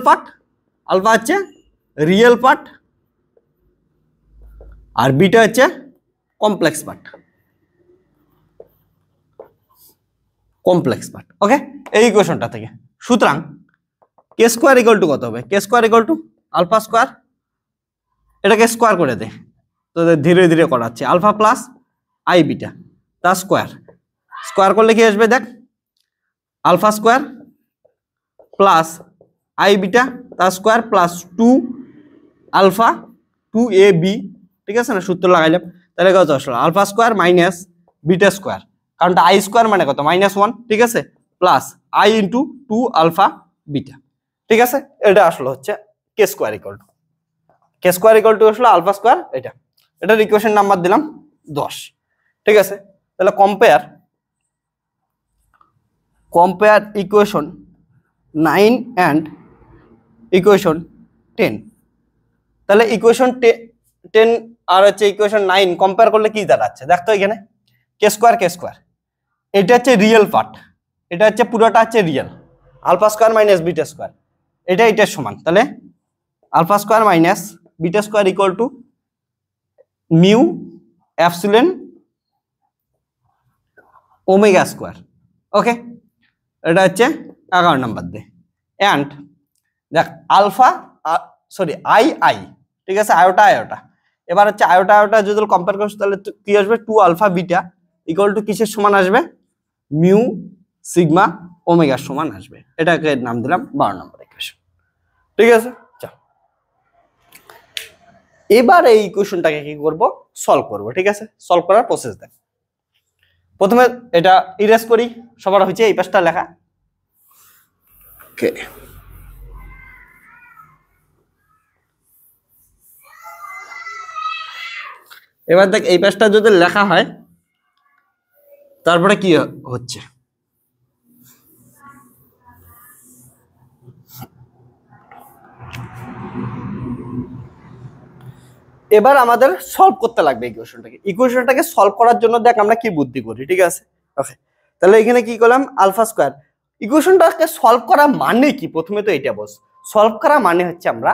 পার্ট আর বিটা হচ্ছে কমপ্লেক্স পার্ট ওকে এই ইকুয়েশনটা থেকে সুতরাং k স্কয়ার ইকুয়াল টু কত হবে k square equal to alpha square এটাকে স্কয়ার করে দে তো ধীরে ধীরে করাচ্ছে আলফা প্লাস আই বিটা তা স্কয়ার স্কয়ার করলে কি আসবে দেখ alpha square plus I beta তা স্কয়ার প্লাস 2 আলফা 2ab ঠিক আছে না সূত্র লাগাইলাম তাহলে কত আসলো alpha square minus beta square কারণ আই স্কয়ার মানে কত -1 ঠিক আছে plus i into 2 alpha beta ঠিক আছে এটা আসলো হচ্ছে k স্কয়ার ইকুয়াল টু আসলো আলফা স্কয়ার এটা এটার ইকুয়েশন নাম্বার দিলাম 10 ঠিক আছে তাহলে compare ইকুয়েশন 9 and ইকুয়েশন 10 তাহলে ইকুয়েশন 10 আর হচ্ছে ইকুয়েশন 9 কম্পেয়ার করলে কি দাঁড়াচ্ছে দেখ তো এখানে k স্কয়ার এটা হচ্ছে রিয়েল পার্ট এটা হচ্ছে পুরোটা হচ্ছে real alpha square minus beta square এটা এটার সমান তাহলে alpha square minus beta square equal to mu epsilon omega square okay এটা হচ্ছে 11 নাম্বার দে এন্ড দেখ আলফা সরি আই আই ঠিক আছে আয়োটা আয়োটা এবার হচ্ছে আয়োটা আয়োটা যদি কম্পেয়ার করছ তাহলে কি আসবে 2 আলফা বিটা ইকুয়াল টু কিসের সমান আসবে মিউ সিগমা ওমেগা সমান আসবে এটাকে নাম দিলাম 12 নম্বর ইকুয়েশন ঠিক আছে চল এবার এই ইকুয়েশনটাকে কি করব সলভ করব ঠিক আছে সলভ করার প্রসেস দেখ প্রথমে এটা ইরেজ করি সবার হইছে এই পাশটা লেখা ওকে এবার দেখ এই পাশটা যদি লেখা হয় তারপরে কি হচ্ছে এবার আমাদের সলভ করতে লাগবে ইকুয়েশনটাকে ইকুয়েশনটাকে সলভ করার জন্য দেখ আমরা কি বুদ্ধি করি ঠিক আছে ওকে তাহলে এখানে কি করলাম আলফা স্কয়ার ইকুয়েশনটাকে সলভ করা মানে কি প্রথমে তো এটা বস সলভ করা মানে হচ্ছে আমরা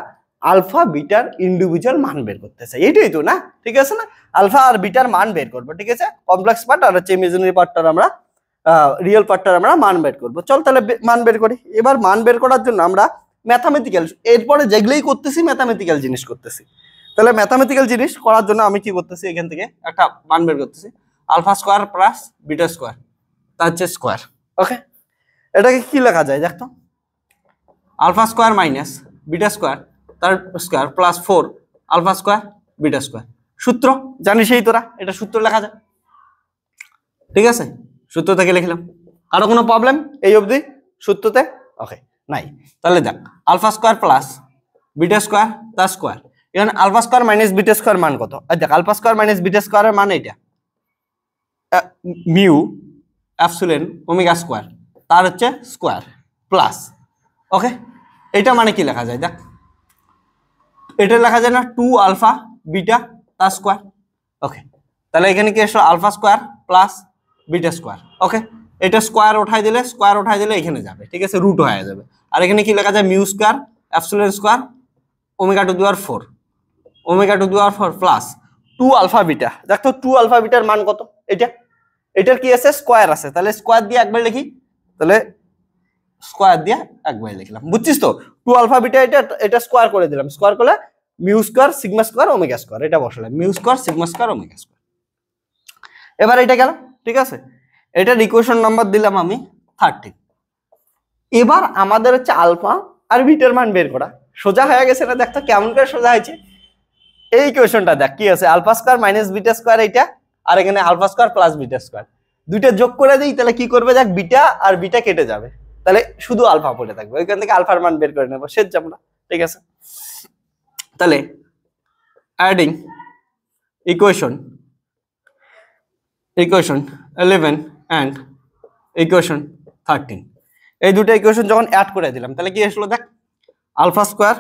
আলফা বিটার ইন্ডিভিজুয়াল মান বের করতে চাই এটাই তো না ঠিক আছে না আলফা আর বিটার মান বের করব ঠিক আছে কমপ্লেক্স পার্ট আর হচ্ছে ইমাজিনারি পার্টটার আমরা রিয়েল পার্টটার আমরা মান বের করব চল তাহলে মান বের করি এবার মান বের করার জন্য আমরা ম্যাথমেটিক্যাল এরপরে যেগুলাই করতেছি ম্যাথমেটিক্যাল জিনিস করতেছি তাহলে ম্যাথমেটিক্যাল জিনিস করার জন্য আমি কি করতেছি এখান থেকে একটা মান বের করতেছি alpha square plus beta square তার হচ্ছে স্কয়ার ওকে এটাকে কি লেখা যায় দেখো alpha square minus beta square তার square plus 4 alpha square beta square সূত্র জানিসই তোরা এটা সূত্র লেখা যায় ঠিক আছে সূত্র থেকে লিখলাম আর কোনো প্রবলেম এই অবধি সূত্রতে ওকে নাই তাহলে দেখ alpha square plus beta square তার স্কয়ার এখানে alpha square minus beta square মান কত দেখ আলফা স্কয়ার মাইনাস বিটা স্কয়ারের মান এটা মিউ এপসিলন ওমেগা স্কয়ার তার হচ্ছে স্কয়ার প্লাস ওকে এটা মানে কি লেখা যায় দেখ এটা লেখা যায় না 2 আলফা বিটা তার স্কয়ার ওকে তাহলে এখানে কি আসলো alpha square plus beta square okay এটা স্কয়ার উঠাই দিলে এখানে যাবে ঠিক আছে রুট হয়ে যাবে আর এখানে কি লেখা যায় mu square epsilon square omega to the power 4 omega to the power 4 plus 2 alpha beta দেখো 2 আলফা বিটার মান কত এটা এটার কি আছে স্কয়ার আছে তাহলে স্কয়ার দিয়ে একবার লিখি তাহলে স্কয়ার দিয়ে একবার লিখলাম বুঝছিস তো 2 আলফা বিটা এটা এটা স্কয়ার করে দিলাম স্কয়ার করলে mu square sigma square omega square এটা বসালাম mu square sigma square omega square এবার এটা গেল ঠিক আছে এটার ইকুয়েশন নাম্বার দিলাম আমি 13 এবার আমাদের হচ্ছে আলফা আর বিটার মান বের করা সোজা হয়ে গেছে না দেখতো কেমন করে সোজা হয়েছে এই ইকুয়েশনটা দেখ কি আছে alpha square minus beta square এটা আর এখানে alpha square plus beta square দুইটা যোগ করে দেই তাহলে কি করবে দেখ বিটা আর বিটা কেটে যাবে তাহলে শুধু আলফা পড়ে থাকবে ওইখান থেকে আলফার মান বের করে নেব শেষ যাব না ঠিক আছে তাহলে অ্যাডিং ইকুয়েশন 11 এন্ড ইকুয়েশন 13 এই দুটো ইকুয়েশন যখন অ্যাড করে দিলাম তাহলে কি আসলো দেখ alpha square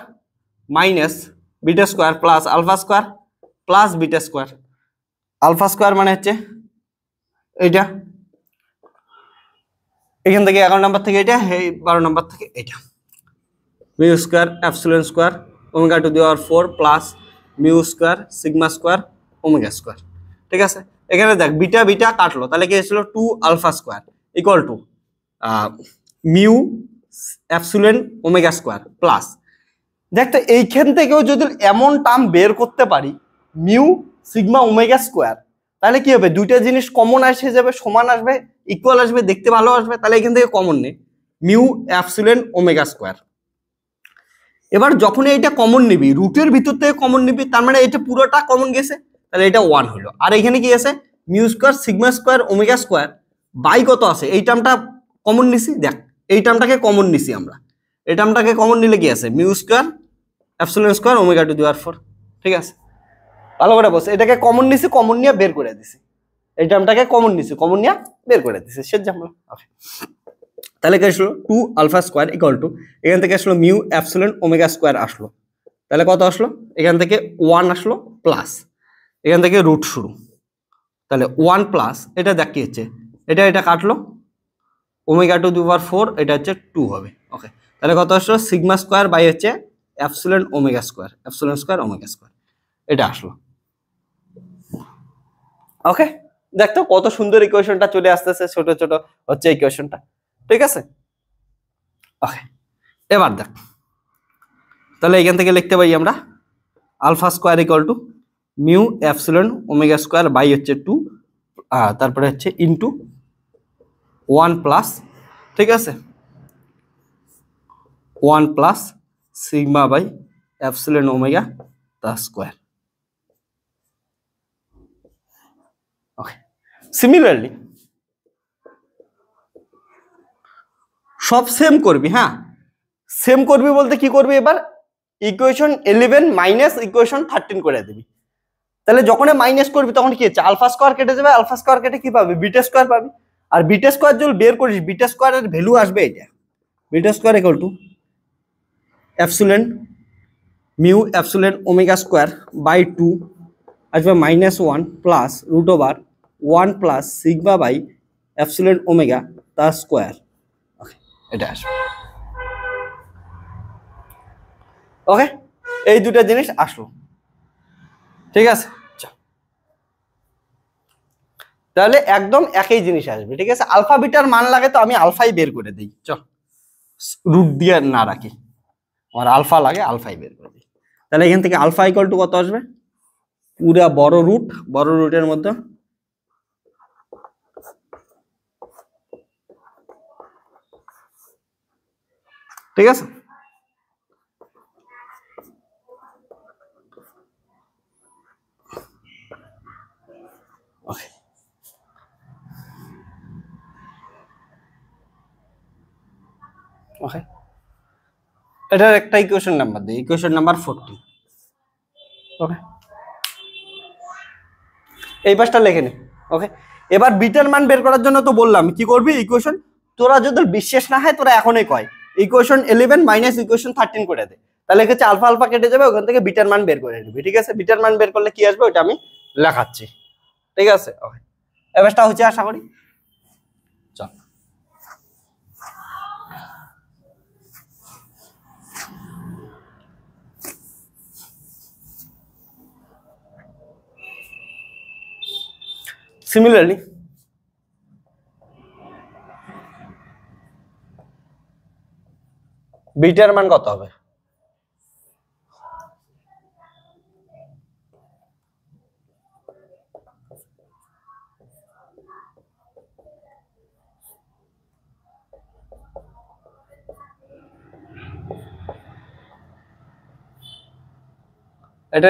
minus beta square plus alpha square plus beta square alpha square মানে হচ্ছে এইটা এখান থেকে 11 নম্বর থেকে এটা এই 12 নম্বর থেকে এটা mu square epsilon square omega to the power 4 plus mu square sigma square omega square ঠিক আছে এখানে দেখ বিটা বিটা কাটলো তাহলে কি হলো 2 alpha square equal to mu epsilon omega square plus দেখতে এইখান থেকেও যদি এমন টার্ম বের করতে পারি মিউ সিগমা ওমেগা স্কোয়ার, তাহলে কি হবে? দুইটা জিনিস কমন আসে যাবে, সমান আসবে, ইকুয়াল আসবে, দেখতে ভালো আসবে, তাহলে এখান থেকে কমন নেই মিউ এপসিলন ওমেগা স্কোয়ার। এবার যখন এইটা কমন নিবি, রুটের ভিতর থেকে কমন নিবি, তার মানে এটা পুরোটা কমন গেছে, তাহলে এটা ওয়ান হলো। আর এখানে কি আছে? Mu square sigma square omega square by কত আছে? এই টার্মটা কমন নিছি, দেখ এই টার্মটাকে কমন নিছি আমরা, এই টার্মটাকে কমন নিলে কি আছে? Mu square epsilon square omega to the power 4। ঠিক আছে, ভালো করে বলছে, এটাকে কমন নিছি, কমন নিয়ে বের করে দিছি, এই টার্মটাকে কমন নিছি, কমন নিয়ে বের করে দিছি, শেষ ঝামেলা। ওকে, তাহলে কি আসলো? Two alpha square equal to, এখান থেকে আসলো মিউ এপসিলন ওমেগা স্কোয়ার আসলো, তাহলে কত আসলো? এখান থেকে ওয়ান আসলো, প্লাস এখান থেকে রুট শুরু, তাহলে ওয়ান প্লাস এটা দেখিয়েছে, এটা এটা কাটলো, ওমেগা টু দি পাওয়ার 4, এটা হচ্ছে 2 হবে। ওকে, তাহলে কত আসলো? সিগমা স্কোয়ার বাই হচ্ছে epsilon omega square, epsilon square omega square, এটা আসলো। ওকে, দেখতো কত সুন্দর ইকুয়েশনটা চলে আসতেছে, ছোট ছোট হচ্ছে ইকুয়েশনটা। ঠিক আছে, ওকে, এবার দেখ তাহলে এখান থেকে লিখতে পারি আমরা alpha square equal to mu epsilon omega square by হচ্ছে 2, তারপরে হচ্ছে ইনটু 1 প্লাস, ঠিক আছে, 1 plus sigma by epsilon omega তার স্কোয়ার। ওকে, সিমিলারলি সব সেম করবি। হ্যাঁ, সেম করবি বলতে কি করবি? এবার ইকুয়েশন 11 মাইনাস ইকুয়েশন 13 করে দিবি, তাহলে যখন মাইনাস করবি তখন কি হচ্ছে? আলফা স্কোয়ার কেটে যাবে, আলফা স্কোয়ার কেটে কি পাবে? বিটা স্কোয়ার পাবি। আর বিটা স্কোয়ার যদি বের করিস, বিটা স্কোয়ারের ভ্যালু আসবে এটা, beta square equal to epsilon mu epsilon omega square by 2 আসবে minus 1 plus root over 1 plus sigma by epsilon omega তার স্কোয়ার, এটা আসবে। ওকে, এই দুটা জিনিস আসলো। ঠিক আছে, তাহলে একদম একই জিনিস আসবে। ঠিক আছে, আলফা বিটার মান লাগে তো আমি আলফাই বের করে দিই, চল রুট দিয়ে না রাখি, আমার আলফা লাগে আলফাই বের করে দিই। তাহলে এখান থেকে আলফা ইকুয়াল টু কত আসবে? পুরা বড় রুট, বড় রুটের মধ্যে ঠিক আছে, এটার একটা ইকুয়েশন নাম্বার দিই, ইকুয়েশন নাম্বার 40। ওকে, এই পাশটা লেখে নে। ওকে, এবার বিটার মান বের করার জন্য তো বললাম কি করবি? ইকুয়েশন, তোরা যদি বিশ্বাস না হয় তোরা এখনই কয় ইকুয়েশন 11 মাইনাস ইকুয়েশন 13 করে দে, তাহলে হচ্ছে আলফা আলফা কেটে যাবে, ওখান থেকে বিটার মান বের করে নেবে। ঠিক আছে, বিটার মান বের করলে কি আসবে ওটা আমি লেখাচ্ছি। ঠিক আছে, ওকে, এই পাশটা হচ্ছে আশা করি। চল, সিমিলারলি বিটার মান কত হবে? এটার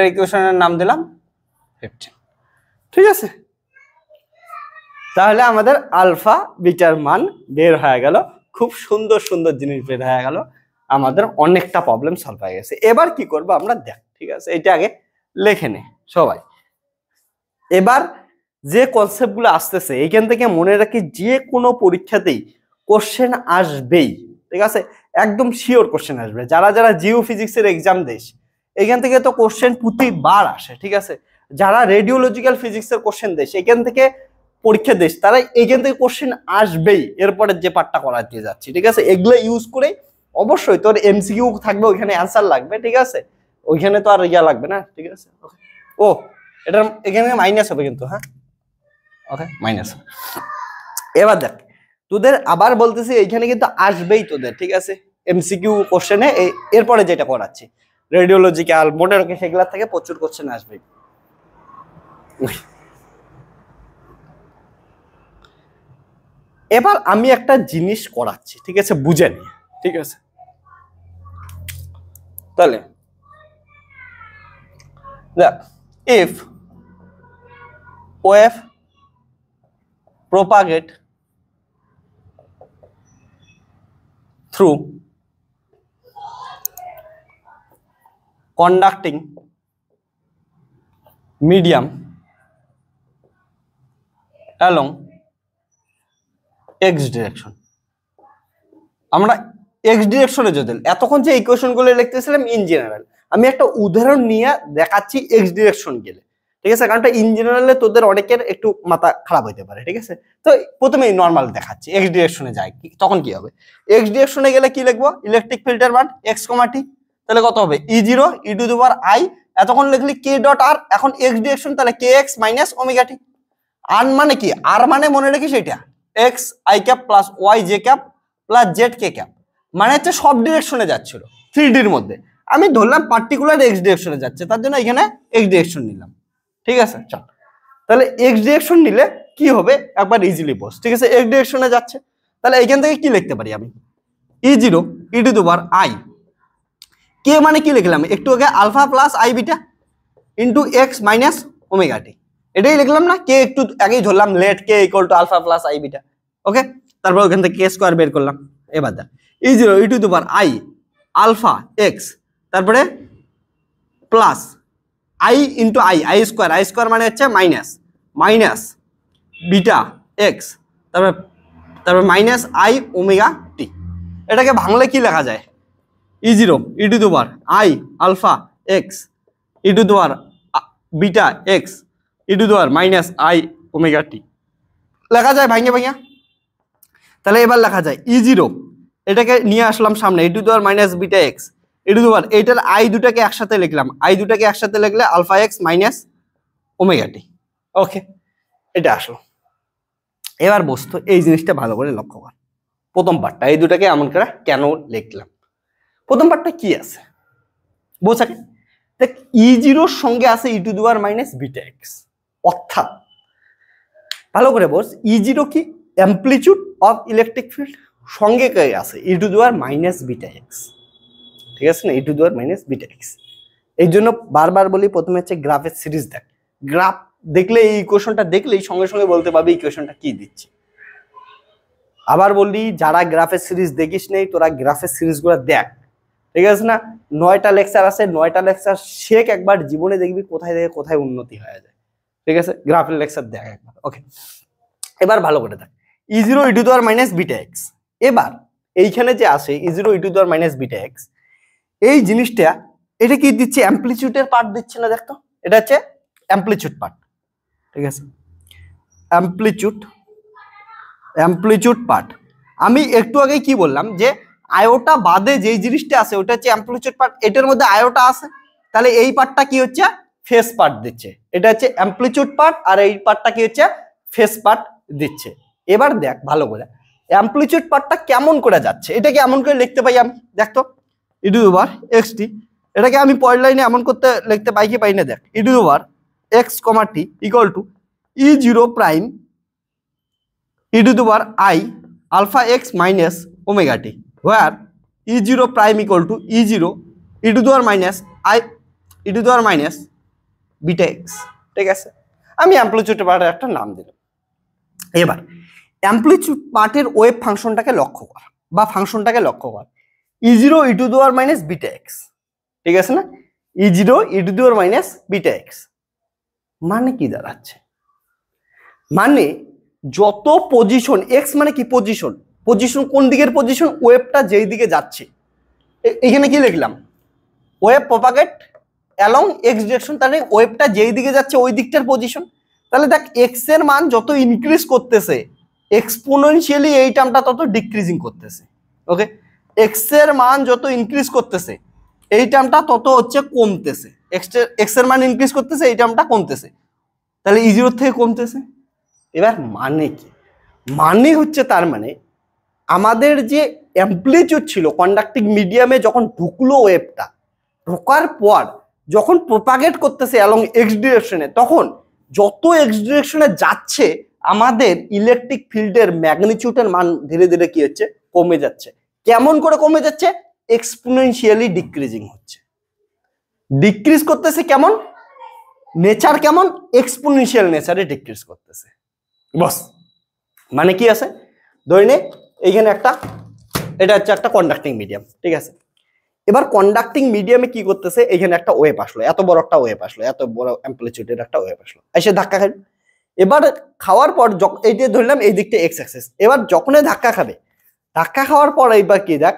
ইকুয়েশনের নাম দিলাম 15। ঠিক আছে, তাহলে আমাদের আলফা বিটার মান বের হয়ে গেল, খুব সুন্দর সুন্দর জিনিস বের হয়ে গেল, আমাদের অনেকটা প্রবলেম সলভ হয়ে গেছে। এবার কি করব আমরা দেখ। ঠিক আছে, এটা আগে লেখে নে সবাই। এবার যে কনসেপ্টগুলো আসতেছে এইখান থেকে মনে রাখি, যে কোনো পরীক্ষাতেই কোশ্চেন আসবেই। ঠিক আছে, একদম শিওর কোশ্চেন আসবে। যারা যারা জিও ফিজিক্সের এক্সাম দেশ, এখান থেকে তো কোশ্চেন প্রতিবার আসে। ঠিক আছে, যারা রেডিওলজিক্যাল ফিজিক্সের কোশ্চেন দেশ, এখান থেকে পরীক্ষা দেশ, তারা এইখান থেকে কোশ্চেন আসবেই। এরপরে যে পাঠটা করাতে যাচ্ছি, ঠিক আছে, এগুলো ইউজ করে অবশ্যই তোর এমসিকিউ থাকবে, ওইখানে অ্যান্সার লাগবে। ঠিক আছে, ওইখানে তো আর ইয়া লাগবে না। ঠিক আছে, ও এটা এখানে মাইনাস হবে কিন্তু। হ্যাঁ, ওকে, মাইনাস। এবার দেখ তোদের আবার বলতেছি, এইখানে কিন্তু আসবেই তোদের। ঠিক আছে, এমসিকিউ কোশ্চেনে এরপরে যেটা করাচ্ছি, রেডিওলজিক্যাল মনে রাখে সেগুলা থেকে প্রচুর কোশ্চেন আসবে। এবার আমি একটা জিনিস করাচ্ছি, ঠিক আছে, বুঝে নি, ঠিক আছে। তাহলে দেখ, if wave propagate through conducting medium along x direction, আমরা x direction এ যদি এতক্ষণ যে ইকুয়েশন গুলো লিখতেছিলাম ইন জেনারেল, আমি একটা উদাহরণ নিয়ে দেখাচ্ছি x direction গেলে, ঠিক আছে, কারণটা ইন জেনারেলে তোদের অনেকের একটু মাথা খারাপ হইতে পারে, ঠিক আছে। তো প্রথমে নর্মাল দেখাচ্ছি, x direction এ যায় তখন কি হবে, x direction এ গেলে কি লিখবো, ইলেকট্রিক ফিল্ডের মান x, t, তাহলে কত হবে e0 e to the power i, এতক্ষণ লিখলি k ডট r, এখন x direction তাহলে kx minus omega t, r মানে কি, r মানে মনে রাখি সেটা x i cap plus y j cap plus z k cap, মানে হচ্ছে সব ডিরেকশনে যাচ্ছিল 3d এর মধ্যে, আমি ধরলাম পার্টিকুলার x ডিরেকশনে যাচ্ছে, তার জন্য এখানে x ডিরেকশন নিলাম, ঠিক আছে। চল তাহলে x ডিরেকশন নিলে কি হবে একবার ইজিলি বস, ঠিক আছে, x ডিরেকশনে যাচ্ছে, তাহলে এখান থেকে কি লিখতে পারি আমি e0 e to the power i, কে মানে কি লিখলাম একটু আগে alpha plus I beta into x minus omega টি, এটাই লিখলাম না, কে একটু আগেই ধরলাম let K equal to alpha plus I beta, okay, তারপর ওখান থেকে কে স্কোয়ার বের করলাম। এবার দেখ ই zero E to the power I alpha x তারপরে plus I into I, I square, I square মানে হচ্ছে মাইনাস মাইনাস বিটা এক্স তারপরে তারপরে মাইনাস আই ওমেগা টি, এটাকে ভাঙলে কি লেখা যায় e0 e to the power i alpha x e to the power beta x e to the power minus i omega t লেখা যায় ভাঙে ভাঙে। তাহলে এবার লেখা যায় e0 এটাকে নিয়ে আসলাম সামনে e to the power minus beta x e to the power এটার i দুটাকে একসাথে লিখলাম, i দুটাকে একসাথে লিখলে alpha x minus omega t, ওকে, এটা আসলো। এবার বস্তু এই জিনিসটা ভালো করে লক্ষ্য কর, প্রথম পার্টটা এই দুটাকে এমন করে কেন লিখলাম, প্রথম পার্টটা কি আছে বোঝাকে দেখ, e0 সঙ্গে আছে e to the power minus beta x, অর্থাৎ ভালো করে বোঝ e0 কি অ্যামপ্লিটিউড অফ ইলেকট্রিক ফিল্ড, সঙ্গে কে আছে e to the power minus beta x, ঠিক আছে না, e to the power minus beta x, এই জন্য বারবার বলি প্রথমে হচ্ছে গ্রাফের সিরিজ দেখ, গ্রাফ দেখলে এই ইকুয়েশনটা দেখলেই সঙ্গে সঙ্গে বলতে পারবে ইকুয়েশনটা কি দিচ্ছে। আবার বলি যারা গ্রাফের সিরিজ দেখিস নেই তোরা গ্রাফের সিরিজগুলো দেখ, ঠিক আছে না, 9টা লেকচার আছে, 9টা লেকচার শেখ একবার, জীবনে দেখবি কোথায় থেকে কোথায় উন্নতি হয়ে যায়, ঠিক আছে, গ্রাফের লেকচার দেখ একবার, ওকে। এবার ভালো করে দেখ e0 e to the power minus beta x, এবার এইখানে যে আসে e0 e to the power minus beta x, এই জিনিসটা এটা কি দিচ্ছে, অ্যামপ্লিটিউডের পার্ট দিচ্ছে না, দেখতো এটা হচ্ছে অ্যামপ্লিটিউড পার্ট, ঠিক আছে, অ্যামপ্লিটিউড অ্যামপ্লিটিউড পার্ট। আমি একটু আগে কি বললাম যে আয়োটা বাদে যেই জিনিসটা আছে ওটা হচ্ছে অ্যামপ্লিটিউড পার্ট, এটার মধ্যে আয়োটা আছে, তাহলে এই পার্টটা কি হচ্ছে ফেজ পার্ট দিচ্ছে, এটা হচ্ছে অ্যামপ্লিটিউড পার্ট আর এই পার্টটা কি হচ্ছে ফেজ পার্ট দিচ্ছে। এবার দেখ ভালো করে অ্যামপ্লিটিউড পার্টটা কেমন করে যাচ্ছে, এটাকে এমন করে লিখতে পাই আমি, দেখতো e to the power x t, এটাকে আমি পয়েন্ট লাইনে এমন করতে লিখতে পাই কি পাই না, দেখ e to the power x, t equal to e0 prime e to the power i alpha x minus omega t, where e0 prime equal to e0 e to the power minus i e to the power minus beta x, ঠিক আছে, আমি amplitude পার্টের একটা নাম দিলাম। এবার amplitude পার্টের wave ফাংশনটাকে লক্ষ্য কর, বা ফাংশনটাকে লক্ষ্য কর e0 e to the power minus beta x, ঠিক আছে না, e0 e to the power minus beta x মানে কি দাঁড়াচ্ছে, মানে যত পজিশন x মানে কি পজিশন, পজিশন কোন দিকের পজিশন, ওয়েভটা যেই দিকে যাচ্ছে, এখানে কি লিখলাম wave propagate along x direction, তাহলে ওয়েভটা যেই দিকে যাচ্ছে ওই দিকটার পজিশন। তাহলে দেখ এক্স এর মান যত ইনক্রিজ করতেছে এক্সপোনেনশিয়ালি এই টার্মটা তত ডিক্রিজিং করতেছে, ওকে, এক্স এর মান যত ইনক্রিজ করতেছে এই টার্মটা তত হচ্ছে কমতেছে, এক্স এর মান ইনক্রিজ করতেছে এই টার্মটা কমতেছে, তাহলে e0 থেকে কমতেছে। এবার মানে কি, মানে হচ্ছে তার মানে আমাদের যে অ্যামপ্লিটিউড ছিল কন্ডাক্টিং মিডিয়ামে যখন ঢুকলো ওয়েভটা ঢোকার পর যখন প্রোপাগেট করতেছে অ্যালং এক্স ডিরেকশনে, তখন যত এক্স ডিরেকশনে যাচ্ছে আমাদের ইলেকট্রিক ফিল্ডের ম্যাগনিটিউডের মান ধীরে ধীরে কি হচ্ছে, কমে যাচ্ছে। কেমন করে কমে যাচ্ছে? এক্সপোনেনশিয়ালি ডিক্রিজিং হচ্ছে, ডিক্রিজ করতেছে। কেমন নেচার? কেমন এক্সপোনেনশিয়াল নেচারে ডিক্রিজ করতেছে। বস মানে কি আছে, ধরে নে এইখানে একটা, এটা হচ্ছে একটা কন্ডাক্টিং মিডিয়াম, ঠিক আছে? এবার কন্ডাক্টিং মিডিয়ামে কি করতেছে, এখানে একটা ওয়েভ আসলো, এত বড় একটা ওয়েভ আসলো, এত বড় অ্যাম্পলিটিউডের একটা ওয়েভ আসলো, এসে ধাক্কা খাবে। এবার খাওয়ার পর এই যে ধরলাম এই দিকটা এক্স অ্যাক্সিস, এবার যখনই ধাক্কা খাবে, ধাক্কা খাওয়ার পর এইবার কি দেখ,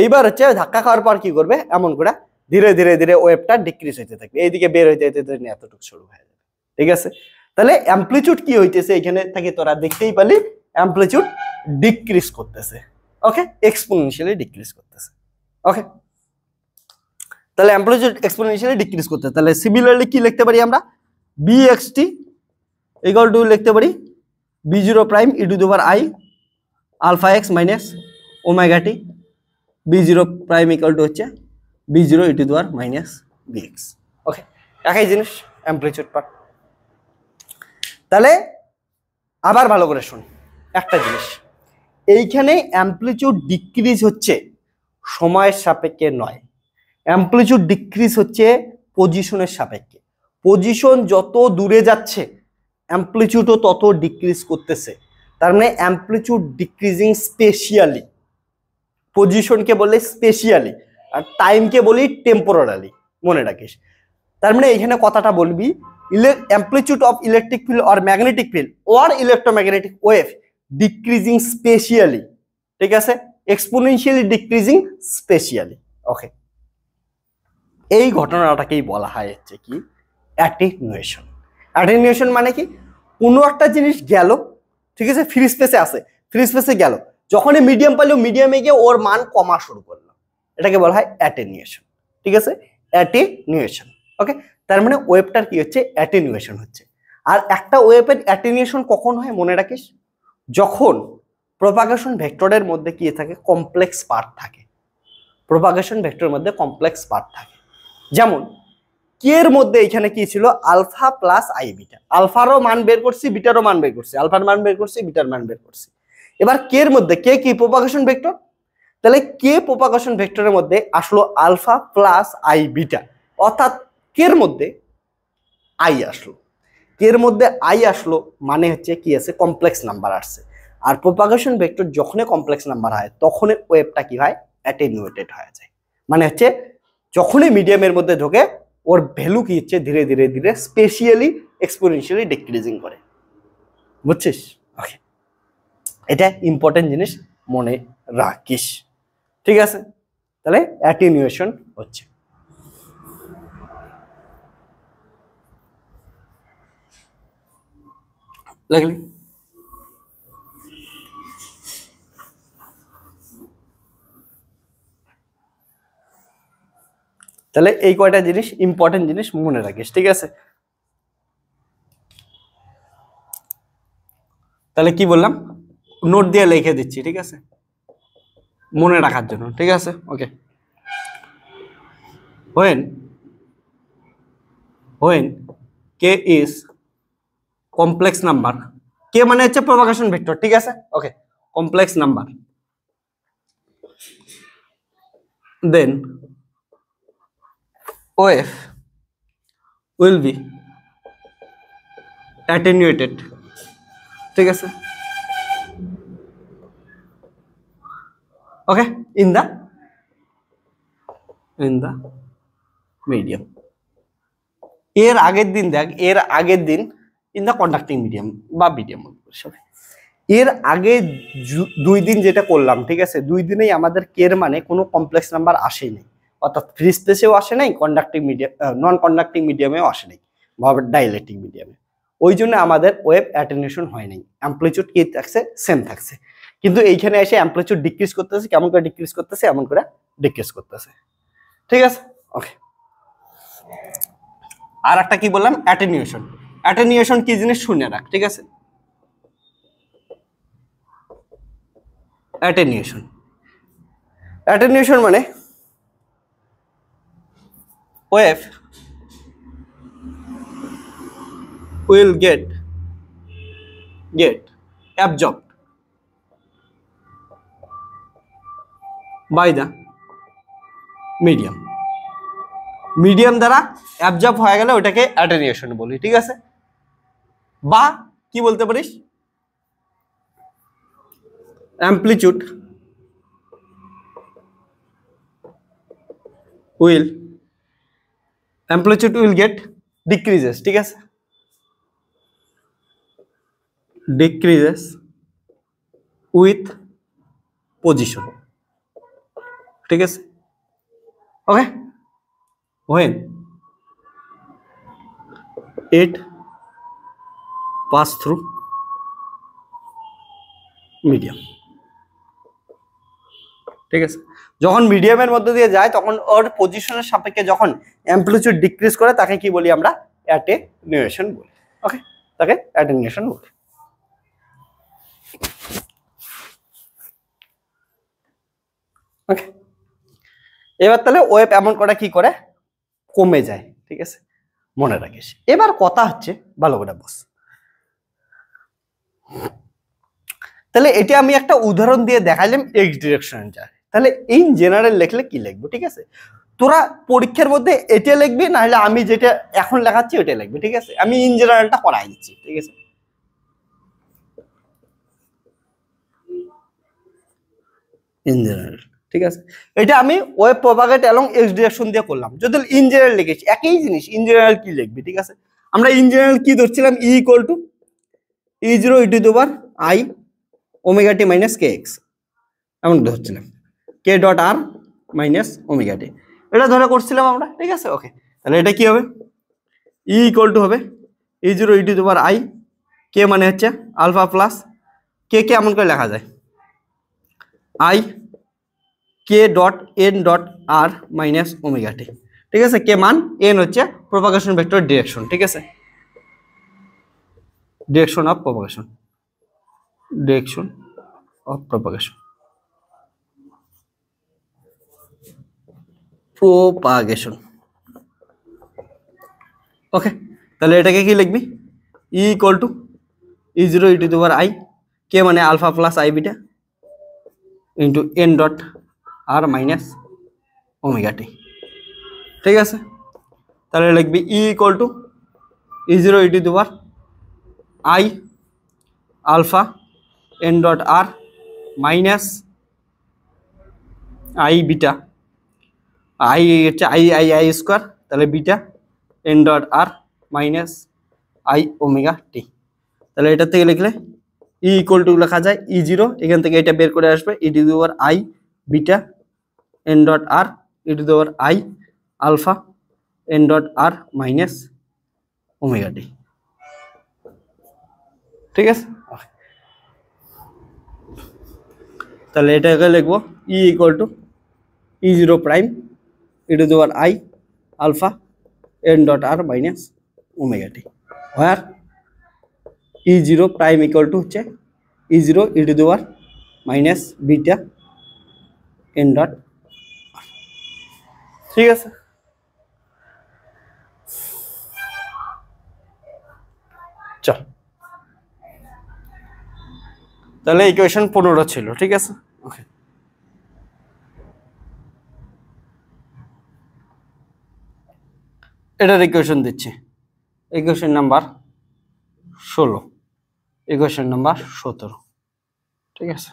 এইবার হচ্ছে ধাক্কা খাওয়ার পর কি করবে, এমন করে ধীরে ধীরে ধীরে ওয়েভটা ডিক্রিজ হইতে থাকবে, এইদিকে বের হইতে হইতে এতটুকু শুরু হয়ে যাবে, ঠিক আছে? তাহলে অ্যাম্পলিটিউড কি হইতেছে, এখানে থাকি তোরা দেখতেই পারলি অ্যাম্পলিটিউড ডিক্রিজ করতেছে, ওকে, এক্সপোনেনশিয়ালি ডিক্রিজ করতেছে, ওকে। তাহলে অ্যাম্পলিটিউড এক্সপোনেনশিয়ালি ডিক্রিজ করতেছে, তাহলে সিমিলারলি কি লিখতে পারি আমরা, বিএক্সটি ইকুয়াল টু লিখতে পারি বি0 prime e to the power I alpha x minus omega t, বি0 প্রাইম ইকুয়াল টু হচ্ছে বি0 e to the power minus b x, okay, একই জিনিস অ্যাম্পলিটিউড পার্ট। তাহলে আবার ভালো করে শুন একটা জিনিস, এইখানে অ্যাম্পলিটিউড ডিক্রিজ হচ্ছে সময়ের সাপেক্ষে নয়, অ্যাম্পলিটিউড ডিক্রিজ হচ্ছে পজিশনের সাপেক্ষে। পজিশন যত দূরে যাচ্ছে অ্যাম্পলিটিউডও তত ডিক্রিজ করতেছে, তার মানে অ্যাম্পলিটিউড ডিক্রিজিং স্পেশিয়ালি, পজিশনকে বলে স্পেশিয়ালি আর টাইমকে বলি টেম্পোরারালি, মনে রাখিস। তার মানে এখানে কথাটা বলবি, amplitude of electric field or magnetic field or electromagnetic wave decreasing spatially, ঠিক আছে? Exponentially decreasing spatially, okay. এই ঘটনাটাকেই বলা হয় হচ্ছে কি, অ্যাটেনুয়েশন। অ্যাটেনুয়েশন মানে কি, কোনো একটা জিনিস গেল, ঠিক আছে, ফ্রি স্পেসে আসে, ফ্রি স্পেসে গেল, যখনই মিডিয়াম পাইলো মিডিয়ামে গিয়ে ওর মান কমা শুরু করলো, এটাকে বলা হয় অ্যাটেনুয়েশন, ঠিক আছে? Attenuation, okay. তার মানে ওয়েভটার কি হচ্ছে, অ্যাটেনুয়েশন হচ্ছে। আর একটা ওয়েভের অ্যাটেনুয়েশন কখন হয় মনে রাখিস, যখন প্রোপাগেশন ভেক্টরের মধ্যে কি থাকে, কমপ্লেক্স পার্ট থাকে, প্রোপাগেশন ভেক্টরের মধ্যে কমপ্লেক্স পার্ট থাকে। যেমন কে এর মধ্যে এখানে কি ছিল, আলফা প্লাস আই বিটা, আলফারও মান বের করছি, বিটারও মান বের করছি, আলফার মান বের করছি, বিটার মান বের করছি। এবার কে এর মধ্যে, কে কি প্রোপাগেশন ভেক্টর, তাহলে কে প্রোপাগেশন ভেক্টরের মধ্যে আসলো আলফা প্লাস আই বিটা, অর্থাৎ কে এর মধ্যে আই আসলো, কে এর মধ্যে আই আসলো মানে হচ্ছে কি আছে, কমপ্লেক্স নাম্বার আসছে। আর প্রোপাগেশন ভেক্টর যখনই কমপ্লেক্স নাম্বার হয় তখনই ওয়েভটা কি হয়, অ্যাটেনুয়েটেড হয়ে যায়, মানে হচ্ছে যখনই মিডিয়ামের মধ্যে ঢোকে ওর ভ্যালু কি হচ্ছে, ধীরে ধীরে ধীরে স্পেশিয়ালি এক্সপোনেনশিয়ালি ডিক্রিজিং করে, বুঝছিস? ওকে, এটা ইম্পর্টেন্ট জিনিস মনে রাখিস, ঠিক আছে? তাহলে অ্যাটেনুয়েশন হচ্ছে। লাগলি তাহলে এই কয়টা জিনিস ইম্পর্টেন্ট জিনিস মনে রাখিস, ঠিক আছে? তাহলে কি বললাম, নোট দিয়ে লিখে দিচ্ছি, ঠিক আছে, মনে রাখার জন্য, ঠিক আছে, okay. when k is complex number, k মানে হচ্ছে প্রোপাগেশন ভেক্টর, ঠিক আছে, okay, complex number, then OF will be attenuated, ঠিক আছে, ওকে, in the medium। এর আগের দিন দেখ, এর আগের দিন in the conducting medium বা medium, এর আগে 2 দিন যেটা করলাম, ঠিক আছে, 2 দিনেই আমাদের কের মানে কোনো কমপ্লেক্স নাম্বার আসেনি, অর্থাৎ ফ্রি স্পেসেও আসে নাই, কন্ডাক্টিং মিডিয়াম নন কন্ডাক্টিং মিডিয়ামেও আসে নাই, ডাইলেকট্রিক মিডিয়ামে, ওই জন্য আমাদের ওয়েভ অ্যাটেনুয়েশন হয় নাই, অ্যাম্পলিটিউড কি থাকছে, সেম থাকছে। কিন্তু এইখানে এসে অ্যাম্পলিটিউড ডিক্রিজ করতেছে, কেমন করে ডিক্রিজ করতেছে, এমন করে ডিক্রিজ করতেছে, ঠিক আছে, ওকে। আর একটা কি বললাম, অ্যাটেনুয়েশন। অ্যাটেনুয়েশন কি জিনিস শুনে রাখ, ঠিক আছে? অ্যাটেনুয়েশন মানে wave, will get absorbed by the medium. Medium দ্বারা absorb হয়ে গেলে ওটাকে attenuation বলি, ঠিক আছে? বা কি বলতে পারিস, amplitude will get decreases, ঠিক আছে? Decreases with position, ঠিক আছে? Okay, when it pass through medium, ঠিক আছে? যখন মিডিয়ামের মধ্যে দিয়ে যায় তখন ওর পজিশনের সাপেক্ষে যখন অ্যামপ্লিটিউড ডিক্রিজ করে তাকে কি বলি আমরা? অ্যাটেনুয়েশন বলি। ওকে, তাকে অ্যাটেনুয়েশন বলি। ওকে, এবার তাহলে ওয়েভ এমন করে কি করে? কমে যায়, ঠিক আছে? মনে রাখিস। এবার কথা হচ্ছে, ভালো করে বস, তাহলে এটা আমি একটা উদাহরণ দিয়ে দেখাইলাম এক্স ডিরেকশনে যায়, তাহলে ইন জেনারেল লিখলে কি লিখবো, ঠিক আছে? তোরা পরীক্ষার মধ্যে এটা লিখবি, না হলে আমি যেটা এখন লেখাচ্ছি ওটা লিখবি, ঠিক আছে? আমি ইন জেনারেলটা করাই দিচ্ছি, ঠিক আছে? ইন জেনারেল, ঠিক আছে? এটা আমি wave propagate along x direction দিয়ে করলাম। যদি ইন জেনারেল লিখেছি একই জিনিস, ইন জেনারেল কি লিখবি, ঠিক আছে? আমরা ইন জেনারেল কি ধরছিলাম? ই equal to E0e to the power i omega t minus kx, এমন ধরছিলাম, k dot r minus omega t, এটা ধরে করছিলাম আমরা, ঠিক আছে? ওকে, তাহলে এটা কি হবে? E equal to হবে E0e to the power i, k মানে হচ্ছে আলফা প্লাস k, কে এমন করে লেখা যায়? i k dot n dot r minus omega t, ঠিক আছে? k মান, n হচ্ছে প্রপাগেশন ভেক্টর ডিরেকশন, ঠিক আছে? Direction of propagation, direction of propagation. Okay, তাহলে এটাকে কি লিখবি? E equal to E0e to the power i, k মানে alpha plus i beta into n dot r minus omega t, ঠিক আছে? তাহলে লিখবি E equal to E0e to the power i alpha n dot r minus i beta, i square, তাহলে beta n dot r minus i omega t, তাহলে এটা থেকে লিখলে e equal to লেখা যায় e0, এখান থেকে এটা বের করে আসবে e to the power i beta n dot r e to the power i alpha n dot r minus omega t, ঠিক আছে? তাহলে এটাকে লিখবো E equal to E0' e to the power i alpha n dot r minus omega t, where E0' equal to হচ্ছে E0e to the power minus beta n dot r, ঠিক আছে? চল, তাহলে ইকুয়েশন 15 ছিল, ঠিক আছে? ওকে, এটার equation দিচ্ছি, ইকুয়েশন নাম্বার 16, ইকুয়েশন নাম্বার 17, ঠিক আছে?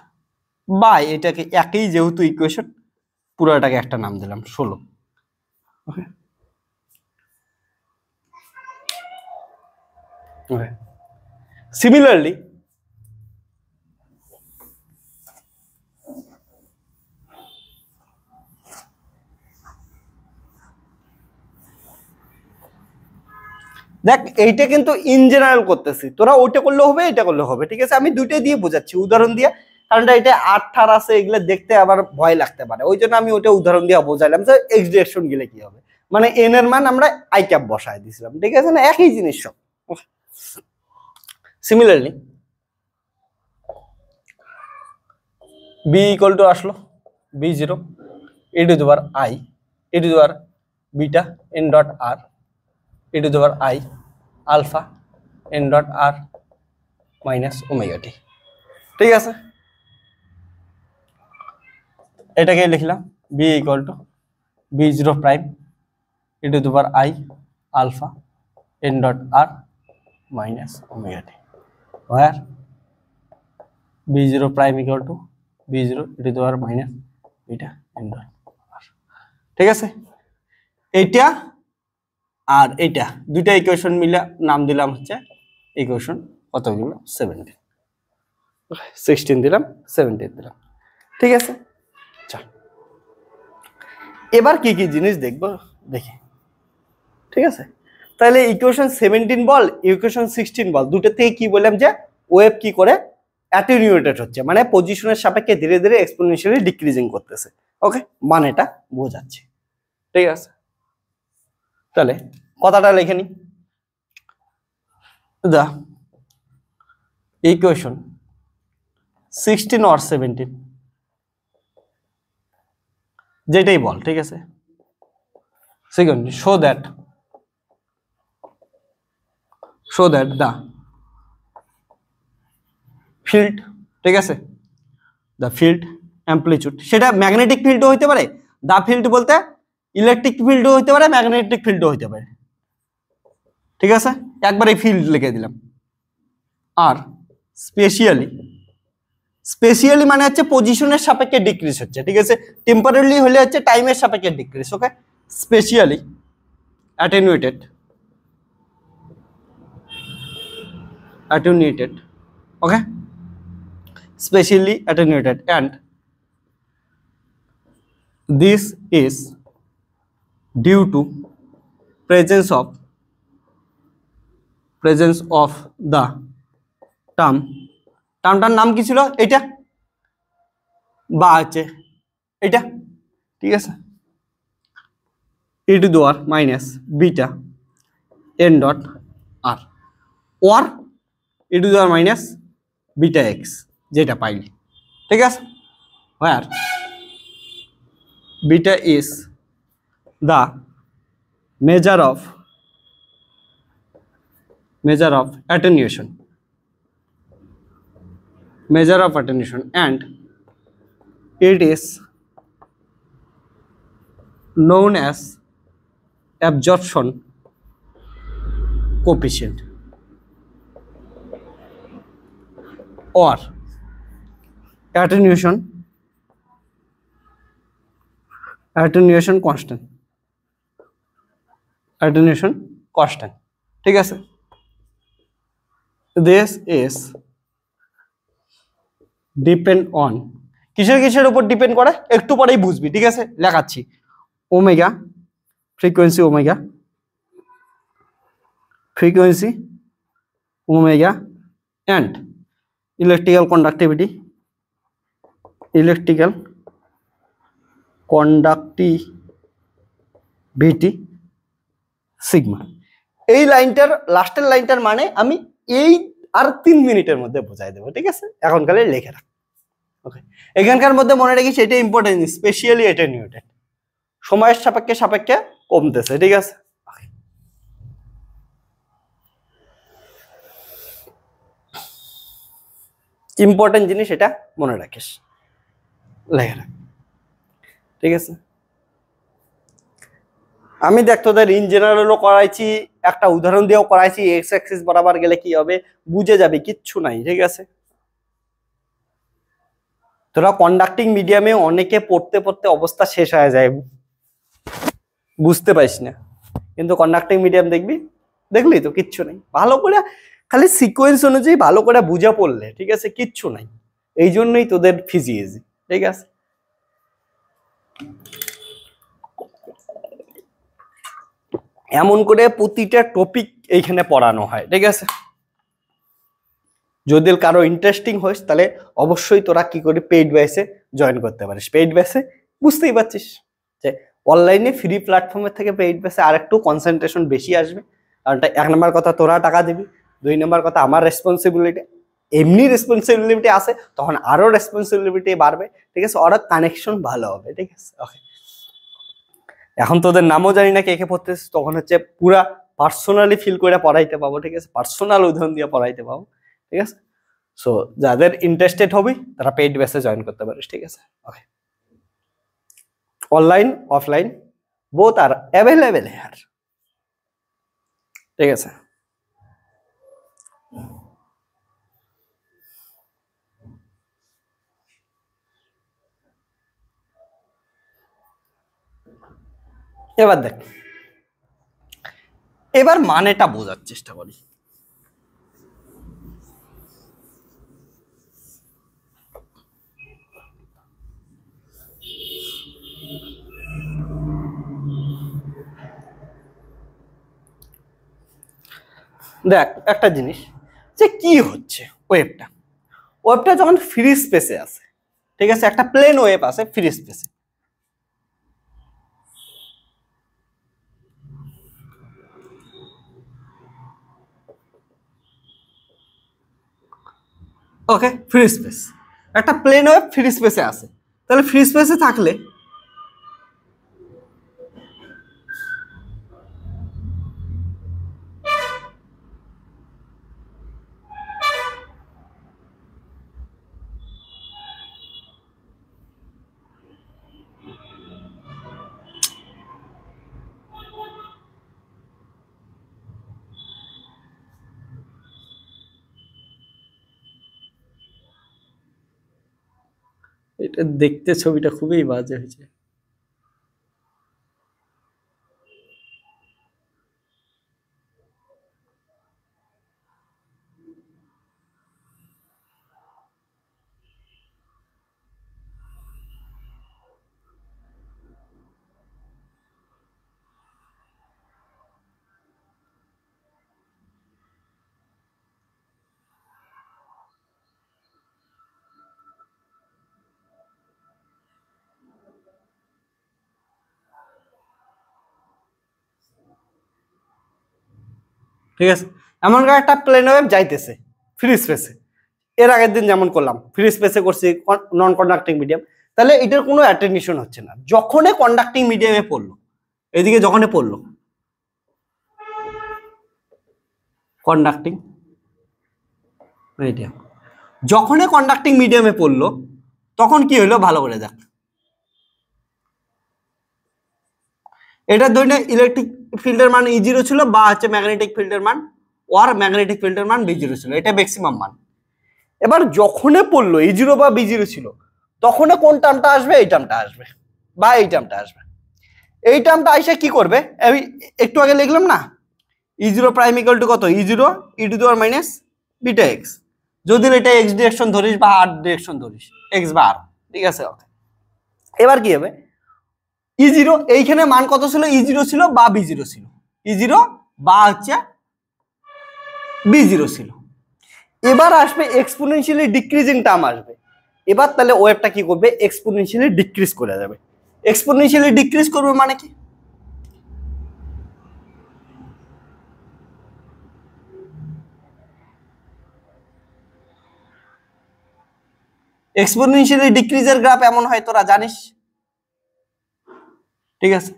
বাই এটাকে একই যেহেতু ইকুয়েশন, পুরোটাকে একটা নাম দিলাম 16। ওকে, ওকে, সিমিলারলি দেখ, এইটা কিন্তু ইন জেনারেল করতেছি, তোরা ওইটা করলে হবে, এটা করলে হবে, ঠিক আছে? আমি দুইটাই দিয়ে বোঝাচ্ছি উদাহরণ দিয়ে, কারণ এটা আটটার আছে, এগুলো দেখতে আবার ভয় লাগতে পারে, ওই জন্য আমি ওইটা উদাহরণ দিয়ে বোঝাইলাম যে এক্স ডিরেকশন গেলে কি হবে, মানে এন এর মান আমরা আই ক্যাপ বসায় দিয়েছিলাম, ঠিক আছে? না, একই জিনিস সব। সিমিলারলি বি ইকুয়াল টু আসলো বি0e to the power i e to the power beta n dot r e to the power I alpha n dot r minus omega t. ঠিক আছে, এটাকে লিখলাম b equal to b0 prime e to the power I alpha n dot r minus omega t, where b0 prime equal to b0 e to the power minus beta n dot r. ঠিক আছে, এটা আর এটা দুইটা equation মিলে নাম দিলাম হচ্ছে equation কত দিলাম 17, 16 দিলাম 17 দিলাম। ঠিক আছে, চল এবার কি কি জিনিস দেখব দেখি। ঠিক আছে, তাহলে ইকুয়েশন 17 বল ইকুয়েশন 16 বল দুটোতেই কি বললাম যে ওয়েভ কি করে অ্যাটেনুয়েটেড হচ্ছে, মানে পজিশনের সাপেক্ষে ধীরে ধীরে এক্সপোনেনশিয়ালি ডিক্রিজিং করতেছে। ওকে, মানে এটা বোঝাচ্ছে। ঠিক আছে, তাহলে কথাটা লিখে নি, দা ইকুয়েশন 16 অর 17 যেটাই বল। ঠিক আছে, second show that the field, ঠিক আছে দা ফিল্ড অ্যাম্পলিটিউড, সেটা ম্যাগনেটিক ফিল্ডও হইতে পারে, দা ফিল্ড বলতে ইলেকট্রিক ফিল্ডও হইতে পারে ম্যাগনেটিক ফিল্ডও হইতে পারে। ঠিক আছে, একবার এই ফিল্ড লিখে দিলাম। আর স্পেশিয়ালি মানে হচ্ছে পজিশনের সাপেক্ষে ডিক্রিজ হচ্ছে। ঠিক আছে, টেম্পোরারিলি হলে হচ্ছে টাইমের সাপেক্ষে decrease. Okay, spatially attenuated, okay spatially attenuated, and this is due to presence of the termটার নাম কি ছিল এটা বা আছে এটা। ঠিক আছে, e to the power minus beta n dot r or e to the power minus beta x যেটা পাইলি। ঠিক আছে, where beta is the measure of attenuation, and it is known as absorption coefficient or attenuation constant. ঠিক আছে, this is depend on কিসের উপর depend করে একটু পরেই বুঝবি। ঠিক আছে, লেখাচ্ছি omega frequency omega and electrical conductivity sigma. এই লাইনটার লাস্টের লাইনটার মানে আমি এই আর 3 মিনিটের মধ্যে বোঝাই দেবো। ঠিক আছে, এখনকার লেখা রাখ। ওকে, এখানকার মধ্যে মনে রাখিস এটা ইম্পর্টেন্ট, স্পেশালি অ্যাটেনুয়েটেড সময়ের সাপেক্ষে কমতেছে। ঠিক আছে, ইম্পর্টেন্ট জিনিস এটা মনে রাখিস, লেখা রাখ। ঠিক আছে, আমি দেখতো তোদের ইন জেনারেলও করাইছি, একটা উদাহরণ দিয়েও করাইছি, এক্স অ্যাক্সিস বরাবর গেলে কি হবে বুঝে যাবে, কিচ্ছু নাই। ঠিক আছে, তোরা কন্ডাক্টিং মিডিয়ামে অনেকে পড়তে পড়তে অবস্থা শেষ হয়ে যায়, বুঝতে পারিস না, কিন্তু কন্ডাক্টিং মিডিয়াম দেখলি তো কিচ্ছু নাই, ভালো করে খালি সিকোয়েন্স অনুযায়ী ভালো করে বুঝে পড়লে। ঠিক আছে, কিচ্ছু নাই, এই জন্যই তোদের ফিজি ইজি। ঠিক আছে, এমন করে প্রতিটা টপিক এইখানে পড়ানো হয়। ঠিক আছে, যদি কারো ইন্টারেস্টিং হয় তাহলে অবশ্যই তোরা কি করে পেইড ব্যাচে জয়েন করতে পারিস। পেইড ব্যাচে বুঝতেই পারছিস যে অনলাইনে ফ্রি প্ল্যাটফর্মের থেকে পেইড ব্যাচে আর একটু কনসেন্ট্রেশন বেশি আসবে, কারণ এক নম্বর কথা তোরা টাকা দিবি, দুই নম্বর কথা আমার রেসপন্সিবিলিটি, এমনি রেসপন্সিবিলিটি আছে তখন আরও রেসপন্সিবিলিটি বাড়বে। ঠিক আছে, ওরা কানেকশন ভালো হবে। ঠিক আছে, ওকে এখন তোদের নামও জানি না কে কে পড়তেছিস, তখন হচ্ছে পুরা পার্সোনালি ফিল করে পড়াইতে পাবো, ঠিক আছে, পার্সোনাল উদাহরণ দিয়ে পড়াইতে পাবো, ঠিক আছে। সো যাদের ইন্টারেস্টেড হবি তারা পেইড ব্যাচে জয়েন করতে পারিস, ঠিক আছে। Okay, online offline both R available here, ঠিক আছে। এবার দেখ, এবার মানেটা বোঝার চেষ্টা করি। দেখ একটা জিনিস, যে কি হচ্ছে, ওয়েভটা যখন ফ্রি স্পেসে আছে, ঠিক আছে, একটা প্লেন ওয়েভ আছে ফ্রি স্পেসে, ওকে, ফ্রি স্পেস, একটা প্লেন ওয়েভ ফ্রি স্পেসে আছে, তাহলে ফ্রি স্পেসে থাকলে এটা দেখতে ছবিটা খুবই বাজে হয়েছে। ঠিক আছে, এমন একটা প্লেন ওয়েভ যাইতেছে ফ্রি স্পেসে, এর আগের দিন যেমন করলাম ফ্রি স্পেসে করছি নন কন্ডাক্টিং মিডিয়াম, তাহলে এটার কোনো অ্যাটেনশন হচ্ছে না। যখনই কন্ডাক্টিং মিডিয়ামে পড়লো, এদিকে যখনই পড়লো কন্ডাক্টিং মিডিয়াম, যখনই কন্ডাক্টিং মিডিয়ামে পড়লো তখন কি হলো, ভালো করে দেখ, এটা ধরে না ইলেকট্রিক ফিল্ডের মান E0 ছিল, বা হচ্ছে ম্যাগনেটিক ফিল্ডের মান B0 ছিল, এটা ম্যাক্সিমাম মান। এবার যখন পড়লো E0 বা B0 ছিল, তখন কোন টার্মটা আসবে, এই টার্মটা আসবে, বা এই টার্মটা আসবে। এই টার্মটা এসে কি করবে, আমি একটু আগে লিখলাম না, E0 প্রাইম ইকুয়াল টু কত, E0 e to the power minus beta x, যদি এটা x ডিরেকশন ধরিস বা r ডিরেকশন ধরিস, x বার, ঠিক আছে। ওকে, এবার কি হবে, E0 এইখানে মান কত ছিল, E0 ছিল বা B0 ছিল, E0 বা হচ্ছে B0 ছিল। এবার আসবে এক্সপোনেনশিয়ালি ডিক্রিজিং টার্ম আসবে, এবার তাহলে ওয়েভটা কি করবে, এক্সপোনেনশিয়ালি ডিক্রিজ করে যাবে। এক্সপোনেনশিয়ালি ডিক্রিজ করবে মানে কি, এক্সপোনেনশিয়ালি ডিক্রিজের গ্রাফ এমন হয় তোরা জানিস, ঠিক আছে,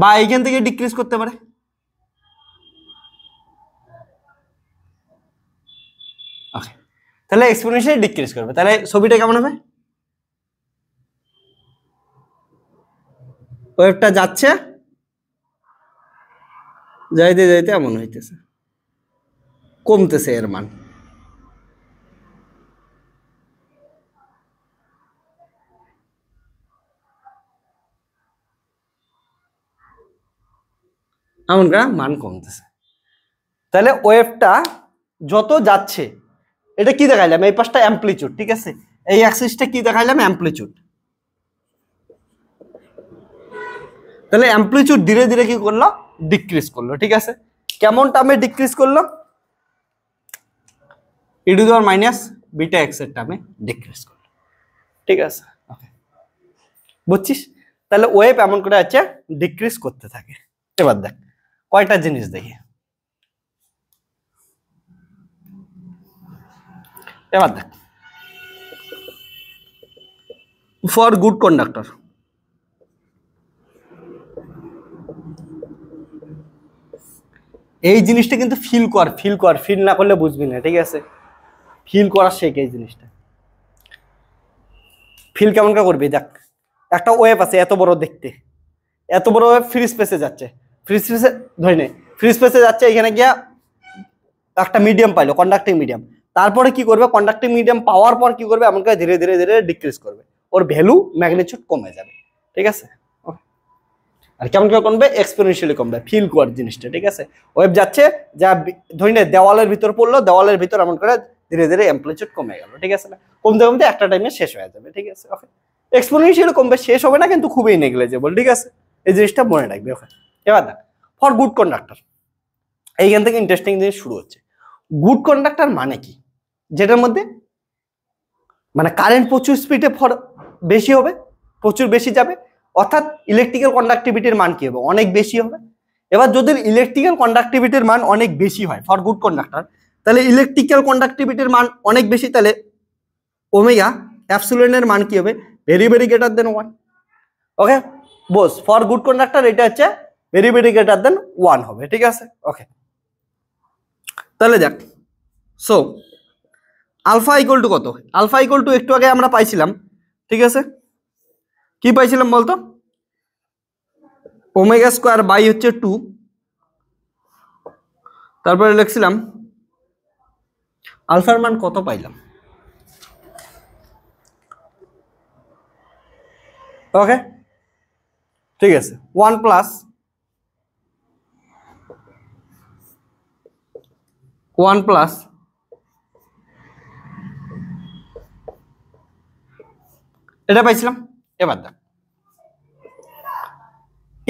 বা এইখান থেকে ডিক্রিজ করতে পারে, তাহলে এক্সপোনেনশিয়ালি ডিক্রিজ করবে, তাহলে ছবিটা কেমন হবে, ওয়েভটা যাচ্ছে, যাইতে যাইতে এমন হইতেছে, কমতেছে এর মান, এমনটা মান কমতেছে। তাহলে ওয়েভটা যত যাচ্ছে, এটা কি দেখাইলাম, এই পাশটা অ্যাম্পলিচিউড, ঠিক আছে, এই অ্যাক্সিসটা কি দেখাইলাম, অ্যাম্পলিচিউড। তাহলে অ্যাম্পলিচিউড ধীরে ধীরে কি করলো, ডিক্রিজ করলো, ঠিক আছে। কেমন টার্মে ডিক্রিজ করলো, e to the power minus beta x এর টার্মে ডিক্রিজ করলো, ঠিক আছে। ওকে, বুঝছিস, তাহলে ওয়েভ এমন করে আছে ডিক্রিজ করতে থাকে। এবার দেখ কয়টা জিনিস দেখি, এবার দেখ, ফর গুড কন্ডাক্টর, এই জিনিসটা কিন্তু ফিল কর, ফিল না করলে বুঝবি না, ঠিক আছে? ফিল করা শেখ এই জিনিসটা। ফিল কেমন করবি দেখ, একটা ওয়েভ আছে এত বড় দেখতে, এত বড় ওয়েভ ফ্রি স্পেসে যাচ্ছে, ফ্রি স্পেসে যাচ্ছে, এখানে গিয়া একটা মিডিয়াম পাইলো, কন্ডাক্টিং মিডিয়াম। তারপরে কি করবে, কন্ডাক্টিং মিডিয়াম পাওয়ার পর কি করবে, এমনকি ধীরে ধীরে ধীরে ডিক্রিজ করবে, ওর ভ্যালু ম্যাগনিচিউড কমে যাবে, ঠিক আছে? আর কেমন করে কমবে, এক্সপোনেনশিয়ালি কমবে, ফিল কর জিনিসটা, ঠিক আছে? ওয়েভ যাচ্ছে, যা ধরে নে দেওয়ালের ভিতর পড়লো, দেওয়ালের ভিতর এমন করে ধীরে ধীরে অ্যাম্পলিচিউড কমে গেল, ঠিক আছে না? কমতে কমতে একটা টাইমে শেষ হয়ে যাবে, ঠিক আছে? ওকে, এক্সপোনেনশিয়ালি কমবে, শেষ হবে না কিন্তু খুবই নেগলিজেবল, ঠিক আছে? এই জিনিসটা মনে রাখবে। ওকে, এবার দেখ ফর গুড কন্ডাক্টর, এইখান থেকে ইন্টারেস্টিং জিনিস শুরু হচ্ছে। গুড কন্ডাক্টর মানে কি, যেটার মধ্যে মানে কারেন্ট প্রচুর স্পিডে বেশি হবে, প্রচুর বেশি যাবে, অর্থাৎ ইলেকট্রিক্যাল কন্ডাক্টিভিটির মান কি হবে, অনেক বেশি হবে। এবার যদি ইলেকট্রিক্যাল কন্ডাক্টিভিটির মান অনেক বেশি হয় ফর গুড কন্ডাক্টর, তাহলে ইলেকট্রিক্যাল কন্ডাক্টিভিটির মান অনেক বেশি, তাহলে ওমেগা অ্যাপসিলনের মান কি হবে, very very greater than one. Okay বোস, ফর গুড কন্ডাক্টর এটা হচ্ছে very very greater than one হবে, ঠিক আছে? ওকে, তাহলে দেখ, সো আলফা ইকুয়াল টু কত, আলফা ইকুয়াল টু একটু আগে আমরা পাইছিলাম, ঠিক আছে? কি পাইছিলাম বলতো, ওমেগা স্কোয়ার বাই হচ্ছে 2, তারপরে লিখছিলাম আলফার মান কত পাইলাম। ওকে, ঠিক আছে, 1 প্লাস এটা পাইছিলাম। এবার দেখ,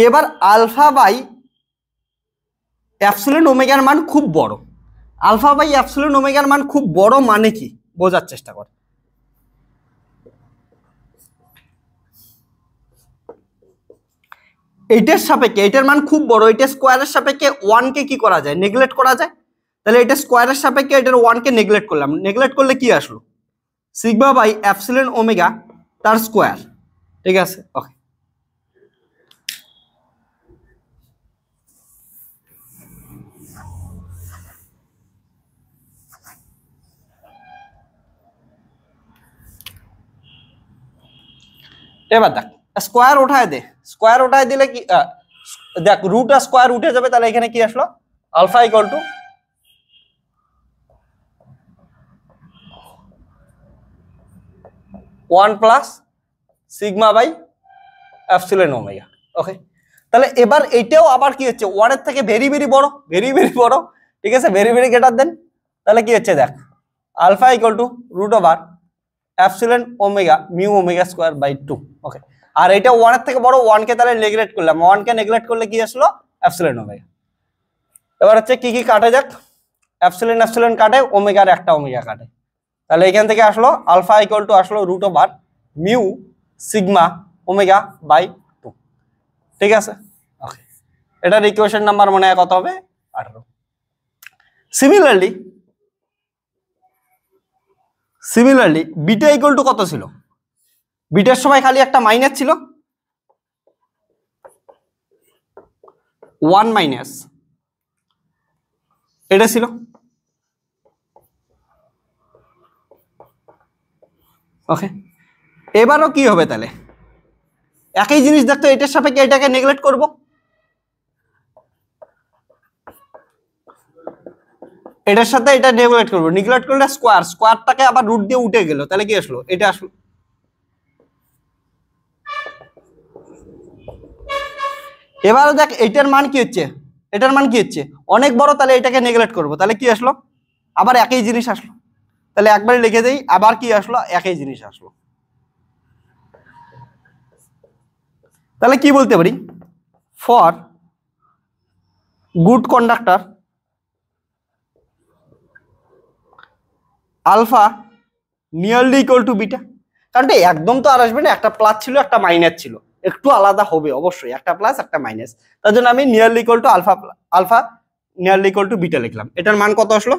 এবার আলফা বাই অ্যাপসিলন ওমেগার মান খুব বড়, আলফা বাই অ্যাপসিলন ওমেগার মান খুব বড় মানে কি বোঝার চেষ্টা কর। এইটার সাপেক্ষে এটার মান খুব বড়, এটা স্কোয়ারের সাপেক্ষে 1 কে কি করা যায়, নেগলেক্ট করা যায়। তাহলে এটা স্কোয়ারের সাপেক্ষে এটার 1 কে নেগলেক্ট করলাম, নেগলেক্ট করলে কি আসলো, সিগমা বাই অ্যাপসিলন ওমেগা তার স্কোয়ার, ঠিক আছে? ওকে, এবার দেখ স্কোয়ার উঠায় দে, স্কোয়ার উঠায় দিলে কি দেখ রুট আর স্কোয়ার উঠে যাবে, তাহলে এখানে কি আসলো, alpha equal to one plus sigma by epsilon omega. Okay, তাহলে এবার এইটাও আবার কি হচ্ছে, 1 এর থেকে ভেরি ভেরি বড়, ভেরি ভেরি বড়, ঠিক আছে? ভেরি ভেরি গ্রেটার দেন, তাহলে কি হচ্ছে দেখ alpha equal to root over epsilon omega mu omega square by 2। Okay, আর এটা 1 এর থেকে বড়, 1 কে তাহলে নেগলেক্ট করলাম, 1 কে নেগলেক্ট করলে কি আসলো, অ্যাপসিলন ওমেগা। এবার হচ্ছে কি কি কাটে দেখ, অ্যাপসিলন অ্যাপসিলন কাটে, ওমেগার একটা ওমেগা কাটে, তাহলে এখান থেকে আসলো আলফা ইকুয়াল টু আসলো root over mu sigma omega by 2, ঠিক আছে? ওকে, এটার ইকুয়েশন নাম্বার মনে হয় কত হবে, 18। সিমিলারলি বিটা ইকুয়াল টু কত ছিল, বিটার সময় খালি একটা মাইনাস ছিল, 1 মাইনাস এটা ছিল। ওকে, এবারও কি হবে, তাহলে একই জিনিস দেখতো, এটার সাপেক্ষে এটাকে নেগলেক্ট করব, এটার সাথে এটা নেগলেক্ট করব, নেগলেক্ট করলে স্কোয়ার, স্কোয়ারটাকে আবার রুট দিয়ে উঠে গেল, তাহলে কি আসলো, এটা আসলো। এবারও দেখ এটার মান কি হচ্ছে, এটার মান কি হচ্ছে অনেক বড়, তাহলে এটাকে নেগলেক্ট করব, তাহলে কি আসলো, আবার একই জিনিস আসলো। তাহলে একবারে লিখে দেই, আবার কি আসলো, একই জিনিস আসলো। তাহলে কি বলতে পারি, for good conductor alpha nearly equal to beta, কারণ একদম তো আর আসবে না, একটা প্লাস ছিল একটা মাইনাস ছিল, একটু আলাদা হবে অবশ্যই, একটা প্লাস একটা মাইনাস, তার জন্য আমি nearly equal to alpha, alpha nearly equal to beta লিখলাম। এটার মান কত আসলো,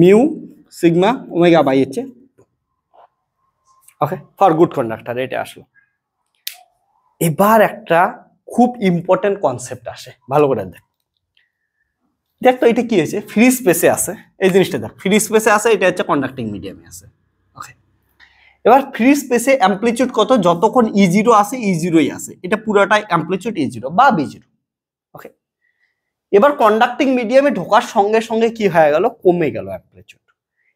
মিউ সিগমা ওমেগা বাই হচ্ছে। ওকে, ফর গুড কন্ডাক্টর এটা আসলো। এবার একটা খুব ইম্পর্টেন্ট কনসেপ্ট আসে, ভালো করে দেখ, দেখো এটা কি হইছে ফ্রি স্পেসে আছে এই জিনিসটা দেখ ফ্রি স্পেসে আছে এটা হচ্ছে কন্ডাক্টিং মিডিয়ামে আছে ওকে এবার ফ্রি স্পেসে অ্যামপ্লিটিউড কত যতক্ষণ e0 আছে e0ই আছে এটা পুরোটাই অ্যামপ্লিটিউড e0 বা b0 ওকে এবার কন্ডাক্টিং মিডিয়ামে ঢোকার সঙ্গে সঙ্গে কি হয়ে গেল কমে গেল অ্যামপ্লিটিউড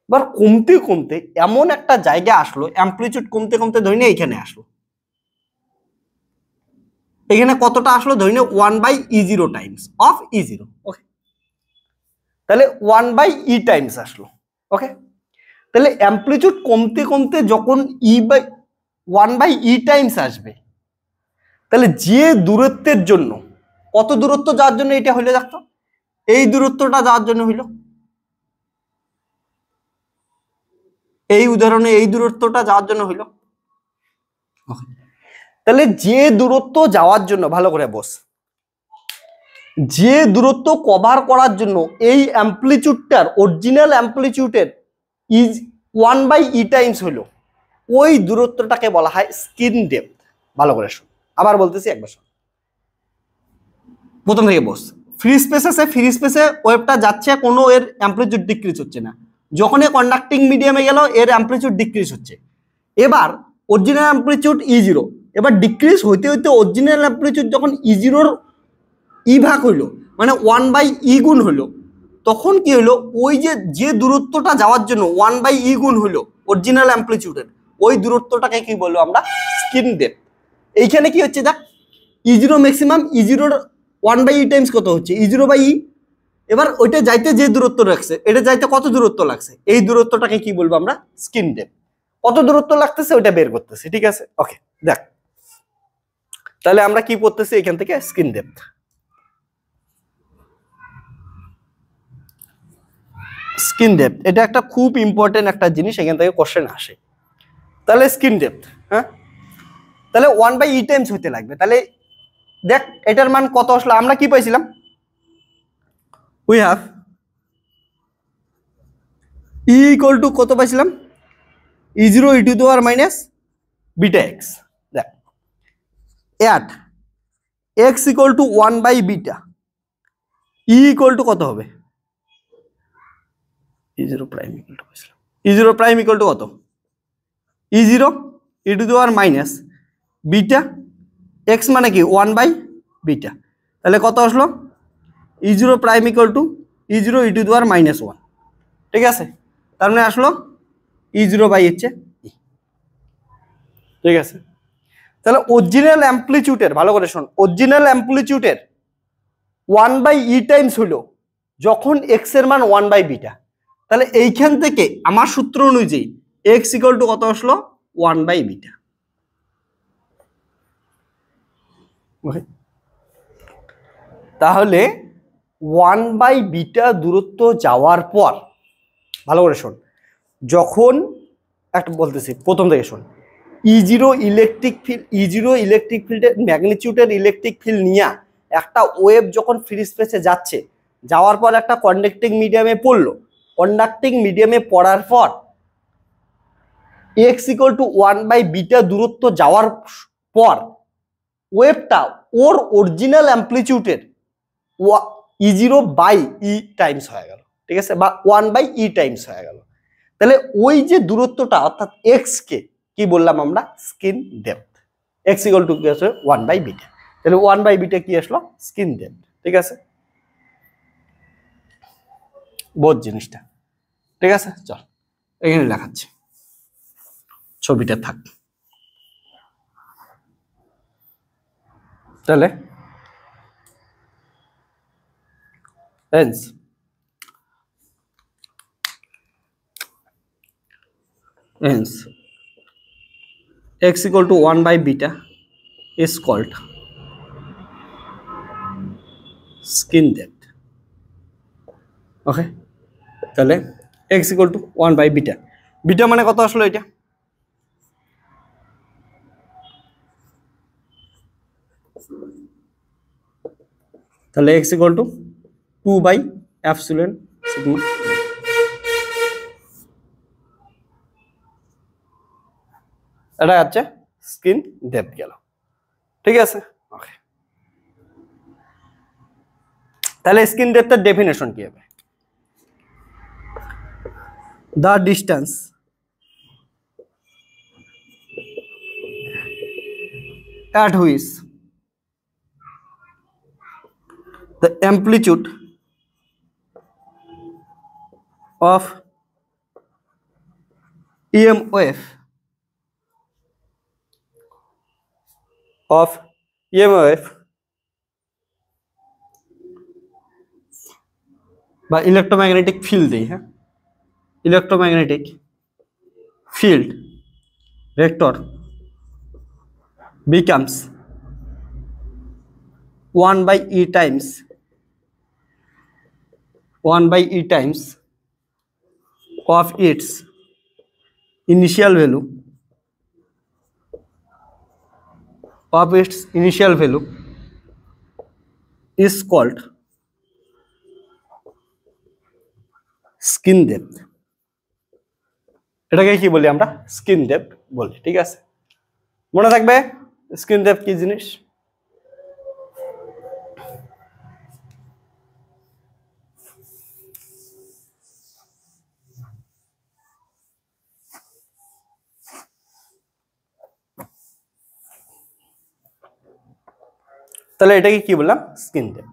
এবার কমতে কমতে এমন একটা জায়গা আসলো অ্যামপ্লিটিউড কমতে কমতে ধরে না এখানে আসলো এখানে কতটা আসলো ধরে না 1/e0 টাইমস অফ e0 ওকে তাহলে 1/e টাইমস আসলো ওকে তাহলে অ্যামপ্লিটিউড কমতে কমতে যখন e/1/e টাইমস আসবে তাহলে যে দূরত্বের জন্য কত দূরত্ব যাওয়ার জন্য এটা হইলো দেখো এই দূরত্বটা যাওয়ার জন্য হইলো এই উদাহরণে এই দূরত্বটা যাওয়ার জন্য হইলো ওকে তাহলে যে দূরত্ব যাওয়ার জন্য ভালো করে বস যে দূরত্ব কভার করার জন্য এই অ্যামপ্লিটিউডটার অরিজিনাল অ্যামপ্লিটিউডের ইজ 1/e টাইমস হলো ওই দূরত্বটাকে বলা হয় স্কিন ডেপথ ভালো করে শুন আবার বলতেছি একবার শুন প্রথম থেকে বস ফ্রি স্পেসে ওয়েভটা যাচ্ছে কোনো এর অ্যামপ্লিটিউড ডিক্রিজ হচ্ছে না যখন এ কন্ডাক্টিং মিডিয়ামে গেল এর অ্যামপ্লিটিউড ডিক্রিজ হচ্ছে এবার অরিজিনাল অ্যামপ্লিটিউড e0 এবার ডিক্রিজ হইতে হইতে অরিজিনাল অ্যামপ্লিটিউড যখন e0 এর e ভাগ হলো মানে 1/e গুণ হলো তখন কি হলো ওই যে যে দূরত্বটা যাওয়ার জন্য 1/e গুণ হলো অরিজিনাল অ্যামপ্লিটিউডের ওই দূরত্বটাকে কি বলবো আমরা স্কিন ডেপথ এইখানে কি হচ্ছে দেখ e0 ম্যাক্সিমাম e0 এর 1/e টাইমস কত হচ্ছে e0/e এবার ওইটা যাইতে যে দূরত্ব রাখছে এটা যাইতে কত দূরত্ব লাগছে এই দূরত্বটাকে কি বলবো আমরা স্কিন ডেপথ কত দূরত্ব লাগতেছে ওইটা বের করতেছি ঠিক আছে ওকে দেখ তাহলে আমরা কি করতেছি এখান থেকে স্কিন ডেপথ স্কিন ডেপথ এটা একটা খুব ইম্পর্টেন্ট একটা জিনিস এখান থেকে কোশ্চেন আসে তাহলে স্কিন ডেপথ হ্যাঁ তাহলে 1/e টাইমস হতে লাগবে তাহলে দেখ এটার মান কত আসলো আমরা কি পাইছিলাম we have e equal to কত পাইছিলাম e0 e to the power minus beta x দেখ এট x ইকুয়াল টু 1/বিটা e ইকুয়াল টু কত হবে e0 prime equal to e0 prime equal to what? e0 e to the power minus beta x মানে কি 1/beta তাহলে কত আসলো e0 prime equal to e0 e to the power minus 1 ঠিক আছে তার মানে আসলো e0/h ঠিক আছে তাহলে অরিজিনাল অ্যামপ্লিটিউডের ভালো করে শুন অরিজিনাল অ্যামপ্লিটিউডের 1/e টাইমস হলো যখন x এর মান 1/beta তাহলে এইখান থেকে আমার সূত্র অনুযায়ী x ইকুয়াল টু কত আসলো 1/বিটা তাহলে 1/বিটা দূরত্ব যাওয়ার পর ভালো করে শোন যখন একটা বলতেছি প্রথম থেকে শোন e0 ইলেকট্রিক ফিল্ডের ম্যাগনিটিউডের ইলেকট্রিক ফিল্ড নিয়ে একটা ওয়েভ যখন ফ্রি স্পেসে যাচ্ছে যাওয়ার পর একটা কন্ডাক্টিং মিডিয়ামে পড়লো কন্ডাক্টিং মিডিয়ামে পড়ার পর x equal to 1/beta দূরত্ব যাওয়ার পর ওয়েভটা ওর অরিজিনাল অ্যামপ্লিটিউডের e0/e টাইমস হয়ে গেল ঠিক আছে বা 1/e টাইমস হয়ে গেল তাহলে ওই যে দূরত্বটা অর্থাৎ x কে কি বললাম আমরা skin depth x equal to কি আসলে 1/beta তাহলে 1/beta কি আসলো স্কিন ডেপথ ঠিক আছে বোধ জিনিসটা ঠিক আছে চল এখানে লেখাচ্ছি ছবিটা থাক তাহলে friends friends x equal to 1/beta is called skin depth okay তাহলে x equal to 1/beta beta মানে কত আসলো এটা তাহলে x equal to 2/ε sigma এটা হচ্ছে স্কিন ডেপথ গেল ঠিক আছে ওকে তাহলে স্কিন ডেপথের ডেফিনেশন কি হবে? The distance at which the amplitude of EM wave by electromagnetic field hai? Electromagnetic field vector becomes 1 by e times of its initial value is called skin depth. এটাকে কি বলি আমরা? Skin depth বলি। ঠিক আছে, মনে থাকবে স্কিন ডেপথ কি জিনিস। তাহলে এটাকে কি বললাম? Skin depth.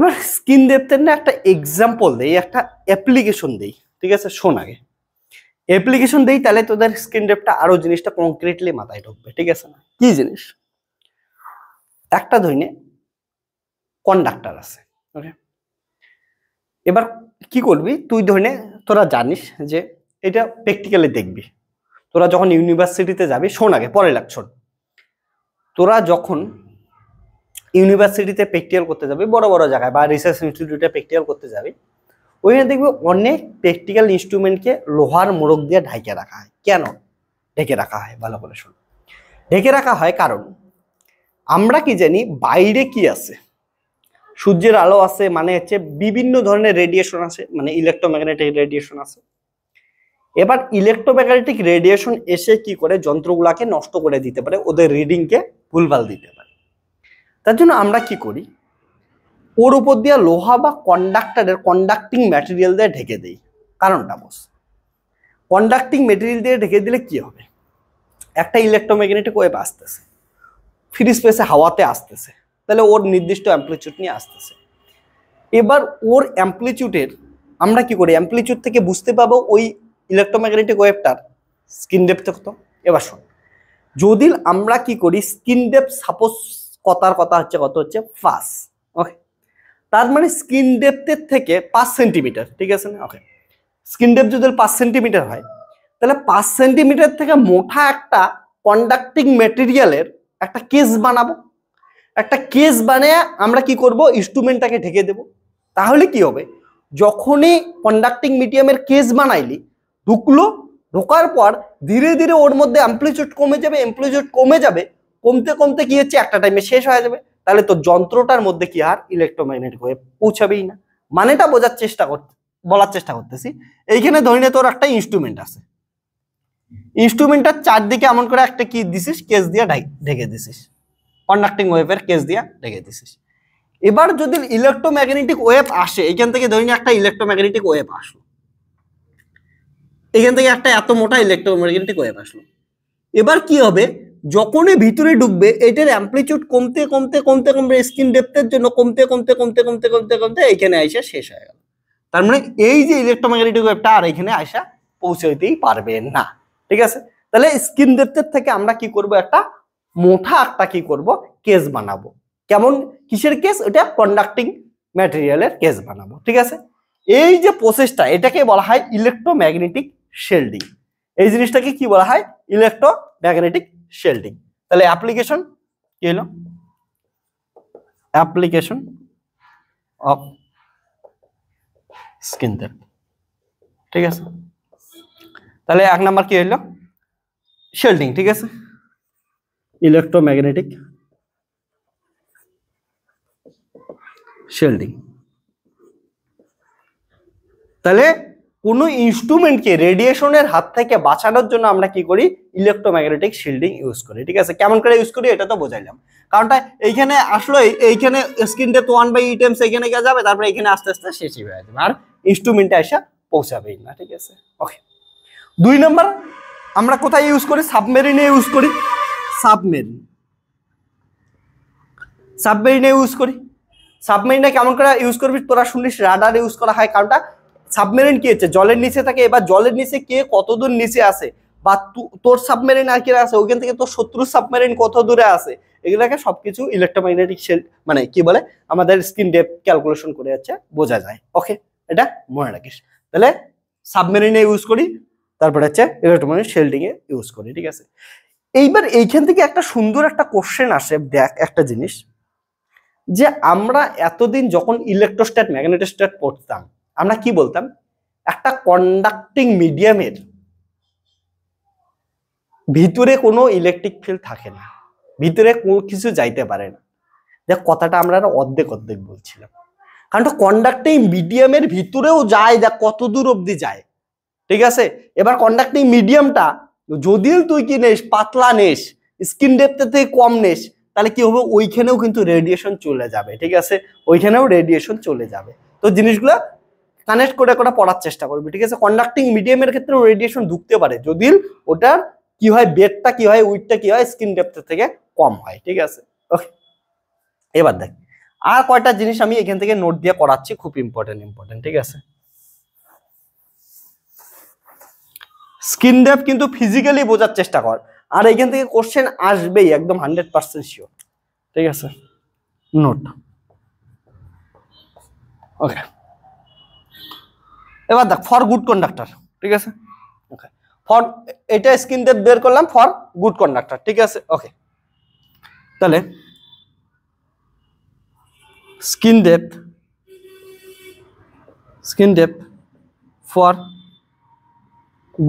এবার স্কিন ডেপথের না একটা এক্সাম্পল দেই, একটা অ্যাপ্লিকেশন দেই। ঠিক আছে, শোন আগে অ্যাপ্লিকেশন দেই, তাহলে তোদের স্কিন ডেপথটা আরো জিনিসটা কনক্রিটলি মাথায় ঢুকবে। ঠিক আছে না? কি জিনিস? একটা ধরে কন্ডাক্টর আছে, ওকে? এবার কি করবি তুই? ধরে তোরা জানিস যে এটা প্র্যাকটিক্যালি দেখবি তোরা যখন ইউনিভার্সিটিতে যাবি। শোন আগে, পরে লাগছন। তোরা যখন ইউনিভার্সিটিতে প্র্যাকটিক্যাল করতে যাবি, বড় বড় জায়গায় বা রিসার্চ ইনস্টিটিউটে প্র্যাকটিক্যাল করতে যাবি, ওইখানে দেখবি অনেক প্র্যাকটিক্যাল ইনস্ট্রুমেন্টকে লোহার মোড়ক দিয়ে ঢেকে রাখা হয়। কেন ঢেকে রাখা হয়? ভালো করে শোন। ঢেকে রাখা হয় কারণ আমরা কি জানি বাইরে কি আছে? সূর্যের আলো আছে, মানে হচ্ছে বিভিন্ন ধরনের রেডিয়েশন আছে, মানে ইলেকট্রোম্যাগনেটিক রেডিয়েশন আছে। এবার ইলেকট্রোম্যাগনেটিক রেডিয়েশন এসে কি করে? যন্ত্রগুলাকে নষ্ট করে দিতে পারে, ওদের রিডিংকে ভুলভাল দিতে পারে। তার জন্য আমরা কি করি? ওর উপর দিয়ে লোহা বা কন্ডাক্টরের কন্ডাক্টিং ম্যাটেরিয়াল দিয়ে ঢেকে দিই। কারণটা বস, কন্ডাক্টিং ম্যাটেরিয়াল দিয়ে ঢেকে দিলে কি হবে? একটা ইলেকট্রোম্যাগনেটিক ওয়েভ আসতেছে, ফ্রি স্পেসে হাওয়াতে আসতেছে, তাহলে ওর নির্দিষ্ট অ্যাম্প্লিচিউড নিয়ে আসতেছে। এবার ওর অ্যাম্প্লিচিউডের আমরা কি করি? অ্যাম্প্লিচিউড থেকে বুঝতে পাবো ওই ইলেকট্রোম্যাগনেটিক ওয়েভটার স্কিন ডেপথ কত। এবার শোন, যদি আমরা কি করি? স্কিন ডেপথ সাপোজ কতার কথা হচ্ছে কত? হচ্ছে 5, ওকে? তার মানে স্কিন ডেপথের থেকে 5 সেন্টিমিটার। ঠিক আছে না? ওকে, স্কিন ডেপথ যদি 5 সেন্টিমিটার হয়, তাহলে 5 সেন্টিমিটার থেকে মোটা একটা কন্ডাক্টিং মেটেরিয়ালের একটা কেস বানাবো। একটা কেস বানিয়ে আমরা কি করব? ইনস্ট্রুমেন্টটাকে ঢেকে দেব। তাহলে কি হবে? যখনই কন্ডাক্টিং মিডিয়ামের কেস বানাইলি, ঢুকলো, ঢোকার পর ধীরে ধীরে ওর মধ্যে অ্যাম্প্লিচিউড কমে যাবে। অ্যাম্প্লিচিউড কমে যাবে, কমতে কমতে কি হচ্ছে? একটা টাইমে শেষ হয়ে যাবে। তাহলে তো যন্ত্রটার মধ্যে কি আর ইলেকট্রোম্যাগনেটিক ওয়েভ পৌঁছাবেই না। মানেটা বোঝার চেষ্টা বলার চেষ্টা করতেছি। এইখানে ধরে তোর একটা ইনস্ট্রুমেন্ট আছে, ইনস্ট্রুমেন্টটার চারদিকে এমন করে একটা কি দিছিস? কেস দিয়ে ঢেকে দিছিস, কন্ডাক্টিং ওয়েভের কেস দিয়ে ঢেকে দিছিস। এবার যদি ইলেকট্রোম্যাগনেটিক ওয়েভ আসে, এইখান থেকে ধরে একটা ইলেকট্রোম্যাগনেটিক ওয়েভ আসলো, এখান থেকে একটা এত মোটা ইলেকট্রোম্যাগনেটিক ওয়েভ আসলো। এবার কি হবে? যখনই ভিতরে ঢুকবে, এটার অ্যাম্প্লিচিউড কমতে কমতে কমতে কমবে স্কিন ডেপথের জন্য, কমতে কমতে কমতে কমতে কমতে কমতে এইখানে আইসা শেষ হয়ে গেল। তার মানে এই যে ইলেকট্রোম্যাগনেটিক ওয়েভটা আর এখানে আইসা পৌঁছাইতেই পারবে না। ঠিক আছে? তাহলে স্কিন ডেপথের থেকে আমরা কি করব? একটা মোটা একটা কি করব? কেস বানাবো। কেমন? কিসের কেস? এটা কন্ডাক্টিং ম্যাটেরিয়ালের কেস বানাবো। ঠিক আছে? এই যে প্রসেসটা, এটাকে বলা হয় ইলেকট্রোম্যাগনেটিক শেল্ডিং। এই জিনিসটাকে কি বলা হয়? Electromagnetic shielding. তাহলে অ্যাপ্লিকেশন কি হলো? Application of skin depth. ঠিক আছে? তাহলে এক নাম্বার কি হলো? শেল্ডিং। ঠিক আছে, ইলেকট্রোম্যাগনেটিক শেল্ডিং। তাহলে কোনো ইনস্ট্রুমেন্টকে রেডিয়েশনের হাত থেকে বাঁচানোর জন্য আমরা কি করি, ইলেকট্রোম্যাগনেটিক শিল্ডিং ইউজ করি। ঠিক আছে, কেমন করে ইউজ করি এটা তো বোঝাইলাম। কারণটা এইখানে আসলো, এইখানে স্ক্রিনটা তো 1/8 সেখানে গিয়ে যাবে, তারপরে এখানে আস্তে আস্তে শেষই হয়ে যাবে, আর ইনস্ট্রুমেন্টে এসে পৌঁছাবেই না। ঠিক আছে, ওকে। 2 নম্বর আমরা কোথায় ইউজ করি, সাবমেরিনে ইউজ করি। সাবমেরিনে ইউজ করি। সাবমেরিনে কেমন করে ইউজ করবি তোরা শুনিস, রাডার ইউজ করা হয়। কারণটা সাবমেরিন কি হচ্ছে, জলের নিচে থাকে। এবার জলের নিচে কে কতদূর নিচে আসে, বা তোর সাবমেরিন আর কি আছে, ওখান থেকে তোর শত্রুর সাবমেরিন কত দূরে আসে, এগুলাকে সবকিছু ইলেকট্রোম্যাগনেটিক শিল্ড মানে কি বলে আমাদের স্ক্রিন ডেপথ ক্যালকুলেশন করে যাচ্ছে, বোঝা যায়। ওকে, এটা মনে রাখিস। তাহলে সাবমেরিনে ইউজ করি, তারপরে হচ্ছে ইলেকট্রোম্যাগনেটিক শিল্ডিং এ ইউজ করি। ঠিক আছে, এইবার এইখান থেকে একটা সুন্দর একটা কোশ্চেন আসে। দেখ একটা জিনিস, যে আমরা এতদিন যখন ইলেকট্রোস্ট্যাট ম্যাগনেটোস্ট্যাট পড়তাম, আমরা কি বলতাম, একটা কন্ডাক্টিং মিডিয়ামের ভিতরে কোনো ইলেকট্রিক ফিল্ড থাকে না, ভিতরে কোনো কিছু যাইতে পারে না। দেখ কথাটা আমরা অর্ধেক অর্ধেক বলছিলাম, কারণ কন্ডাক্টিং মিডিয়ামের ভিতরেও যায়, দেখ কত দূর অবধি যায়। ঠিক আছে, এবার কন্ডাক্টিং মিডিয়ামটা যদিও তুই কি নেস, পাতলা নেস, স্কিন ডেপথের থেকে কম নেস, তাহলে কি হবে, ওইখানেও কিন্তু রেডিয়েশন চলে যাবে। ঠিক আছে, ওইখানেও রেডিয়েশন চলে যাবে। তো জিনিসগুলা কানেক্ট করে করে পড়ার চেষ্টা করবি। ঠিক আছে, কন্ডাক্টিং মিডিয়ামের ক্ষেত্রেও রেডিয়েশন ঢুকতে পারে, যদি ওটার কি হয়, বেডটা কি হয়, উইডটা কি হয়, স্কিন ডেপথের থেকে কম হয়। ঠিক আছে, ওকে। এবার দেখ আর কয়টা জিনিস আমি এখান থেকে নোট দিয়ে করাচ্ছি, খুব ইম্পর্টেন্ট। ঠিক আছে, স্কিন ডেপথ কিন্তু ফিজিক্যালি বোঝার চেষ্টা কর, আর এখান থেকে কোশ্চেন আসবেই একদম 100% শিওর। ঠিক আছে, নোট, ওকে। এবার দেখ ফর গুড কন্ডাক্টর। ঠিক আছে, ওকে, ফর এটা স্কিন ডেপথ বের করলাম ফর গুড কন্ডাক্টর। ঠিক আছে, ওকে। তাহলে skin depth for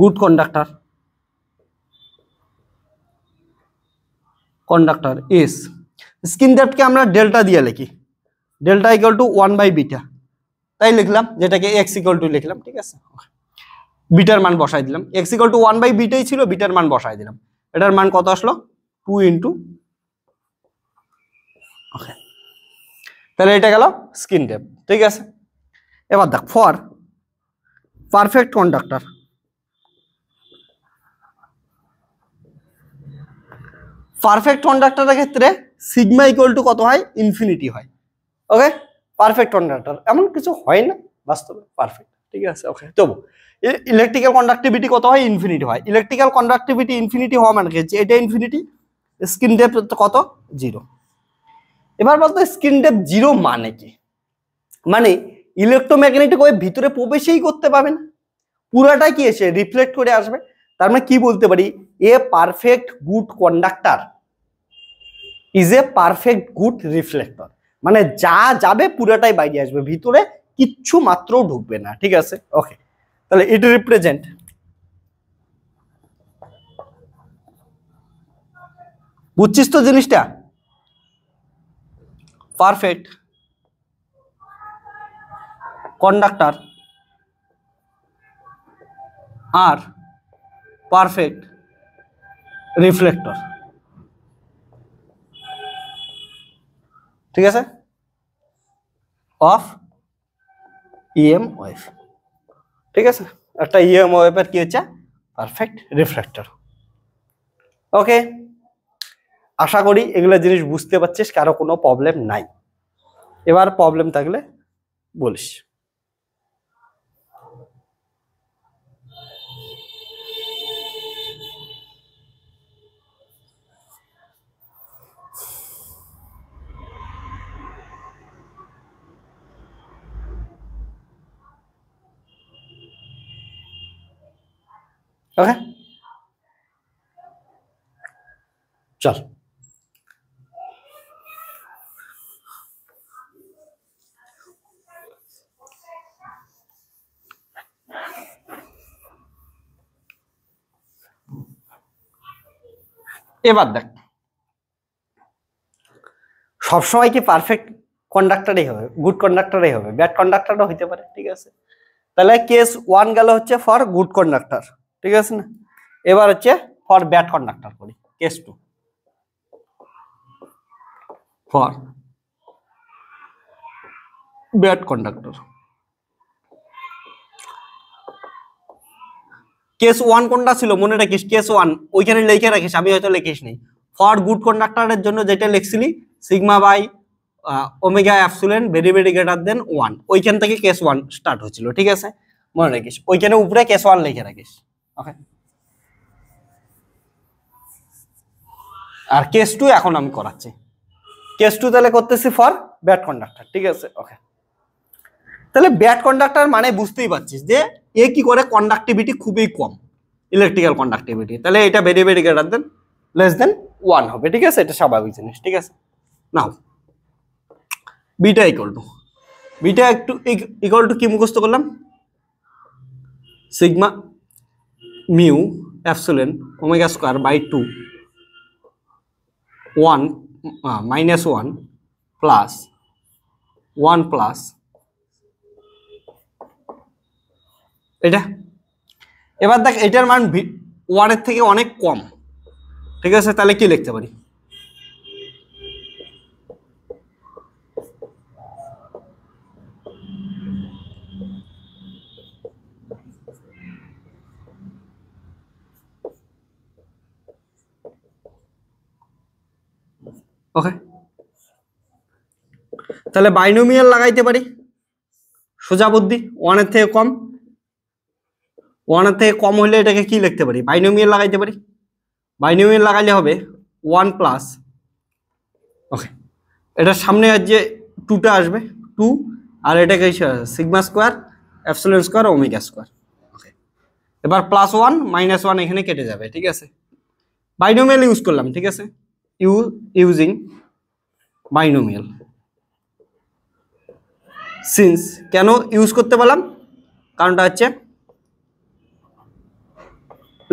good conductor is, skin ডেপথকে আমরা ডেল্টা দিয়ে লিখি, ডেল্টা ইকুয়াল টু 1/বিটা, তাই লিখলাম, যেটাকে এক্স ইকুয়াল টু লিখলাম। ঠিক আছে, বিটার মান বসাই দিলাম, এক্স ইকুয়াল টু 1/বিটাই ছিল, বিটার মান বসাই দিলাম। এটার মান কত আসলো, 2 ইন্টু, ওকে। তাহলে এটা গেল স্কিন ডেপথ। ঠিক আছে, এবার দেখ ফর পারফেক্ট কন্ডাক্টর, পারফেক্ট কন্ডাক্টরের ক্ষেত্রে সিগমা ইকুয়াল টু কত হয়, ইনফিনিটি হয়। ওকে, পারফেক্ট কন্ডাক্টর এমন কিছু হয় না বাস্তবে পারফেক্ট। ঠিক আছে, ওকে। তবু ইলেকট্রিক্যাল কন্ডাক্টিভিটি কত হয়, ইনফিনিটি হয়। ইলেকট্রিক্যাল কন্ডাক্টিভিটি ইনফিনিটি হওয়া মানে হচ্ছে এটা ইনফিনিটি, স্কিন ডেপথ কত, 0। এবার বলতো স্কিন ডেপথ 0 মানে কি, মানে ইলেকট্রোম্যাগনেটিক ওয়েভ ভিতরে প্রবেশই করতে পারবে না, পুরাটা কি এসে রিফ্লেক্ট করে আসবে। তার মানে কি বলতে পারি, a perfect good conductor is a perfect good reflector, মানে যা যাবে পুরাটাই বাইরে আসবে, ভিতরে কিচ্ছু মাত্র ঢুকবে না। ঠিক আছে, ওকে। তাহলে ইট রিপ্রেজেন্ট বুঝছিস তো জিনিসটা, পারফেক্ট কন্ডাক্টর আর পারফেক্ট রিফ্লেক্টর। ঠিক আছে, অফ ইএম ওয়েভ। ঠিক আছে, একটা ইএম ওয়েভের কি হচ্ছে, পারফেক্ট রিফ্লেক্টর। ওকে, আশা করি এগুলো জিনিস বুঝতে পারছিস, কারো কোনো প্রবলেম নাই। এবার প্রবলেম থাকলে বলিস। ওকে, চল। এবার দেখ সবসময় কি পারফেক্ট কন্ডাক্টরই হবে, গুড কন্ডাক্টরই হবে, ব্যাড কন্ডাক্টরও হইতে পারে। ঠিক আছে, তাহলে কেস 1 গেল হচ্ছে ফর গুড কন্ডাক্টর, ঠিক আছে না। এবার হচ্ছে ফর ব্যাড কন্ডাক্টর করি case 2, for bad conductor. Case 1 কোনটা ছিল মনে রাখিস, কেস 1 ওইখানে লিখে রাখিস, আমি হয়তো লিখিস নাই। ফর গুড কন্ডাক্টরের জন্য যেটা লিখছিলি sigma by omega epsilon very very greater than 1, ওইখান থেকে কেস 1 স্টার্ট হয়েছিল, ঠিক আছে মনে রাখিস। ওইখানে উপরে কেস 1 লিখে রাখিস, ওকে। আর কেস 2 এখন আমি করাচ্ছি, কেস 2 তাহলে করতেছি ফর ব্যাড কন্ডাক্টর, ঠিক আছে ওকে। তাহলে ব্যাড কন্ডাক্টর মানে বুঝতেই পারছিস যে এ কি করে, কন্ডাক্টিভিটি খুবই কম, ইলেকট্রিক্যাল কন্ডাক্টিভিটি। তাহলে এটা very very greater than less than 1 হবে, ঠিক আছে, এটা স্বাভাবিক জিনিস, ঠিক আছে। Now beta equal to, beta একটু ইকুয়াল টু কি মুখস্থ করলাম, sigma mu epsilon omega square by 2 1 minus 1 plus 1 plus এটা। এবার দেখ এটার মান 1 এর থেকে অনেক কম, ঠিক আছে। তাহলে কি লিখতে পারি, ওকে। তাহলে বাইনোমিয়াল লাগাইতে পারি, সোজা বুদ্ধি, 1 এর থেকে কম, 1 এর থেকে কম হলে এটাকে কি লিখতে পারি, বাইনোমিয়াল লাগাইতে পারি। বাইনোমিয়াল লাগাইলে হবে 1 প্লাস, ওকে, এটার সামনে আর যে 2টা আসবে 2, আর এটাকে sigma square epsilon square omega square, okay. এবার প্লাস 1 মাইনাস 1 এখানে কেটে যাবে, ঠিক আছে। বাইনোমিয়াল ইউজ করলাম, ঠিক আছে, using binomial since কেন ইউজ করতে বললাম, কারণটা হচ্ছে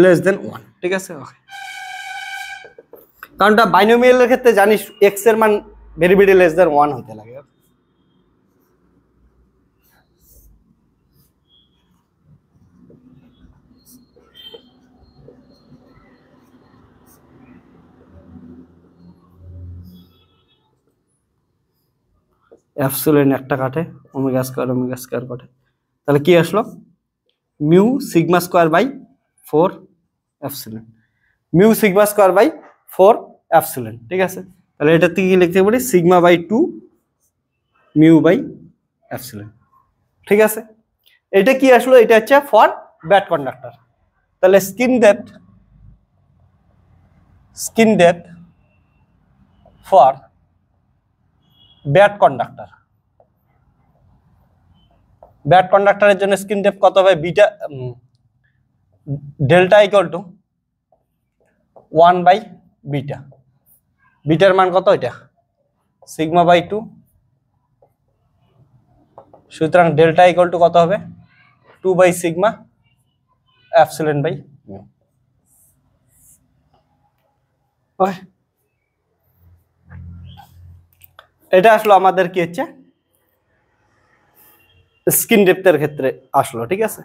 less than 1, ঠিক আছে ওকে। কারণটা বাইনোমিয়ালের ক্ষেত্রে জানিস x এর মান ভেরি ভেরি less than 1 হতে লাগে। অ্যাপসিলন একটা কাটে, ওমেগা স্কয়ার ওমেগা স্কয়ার কাটে, তাহলে কি আসলো mu sigma square by 4 epsilon, mu sigma square by 4 epsilon, ঠিক আছে। তাহলে এটা থেকে কি লিখতে পারি, sigma by 2 mu by epsilon, ঠিক আছে। এটা কি আসলো, এটা হচ্ছে ফর ব্যাড কন্ডাক্টর। তাহলে skin depth for bad conductor, bad কন্ডাক্টরের জন্য স্কিন ডেপথ কত হবে, beta delta equal to 1 by beta, বিটার মান কত এটা সিগমা বাই 2, সুতরাং ডেল্টা ইকুয়াল টু কত হবে 2 by sigma epsilon by mu, okay. এটা আসলো আমাদের কি হচ্ছে স্কিন ডেপথের ক্ষেত্রে আসলো, ঠিক আছে।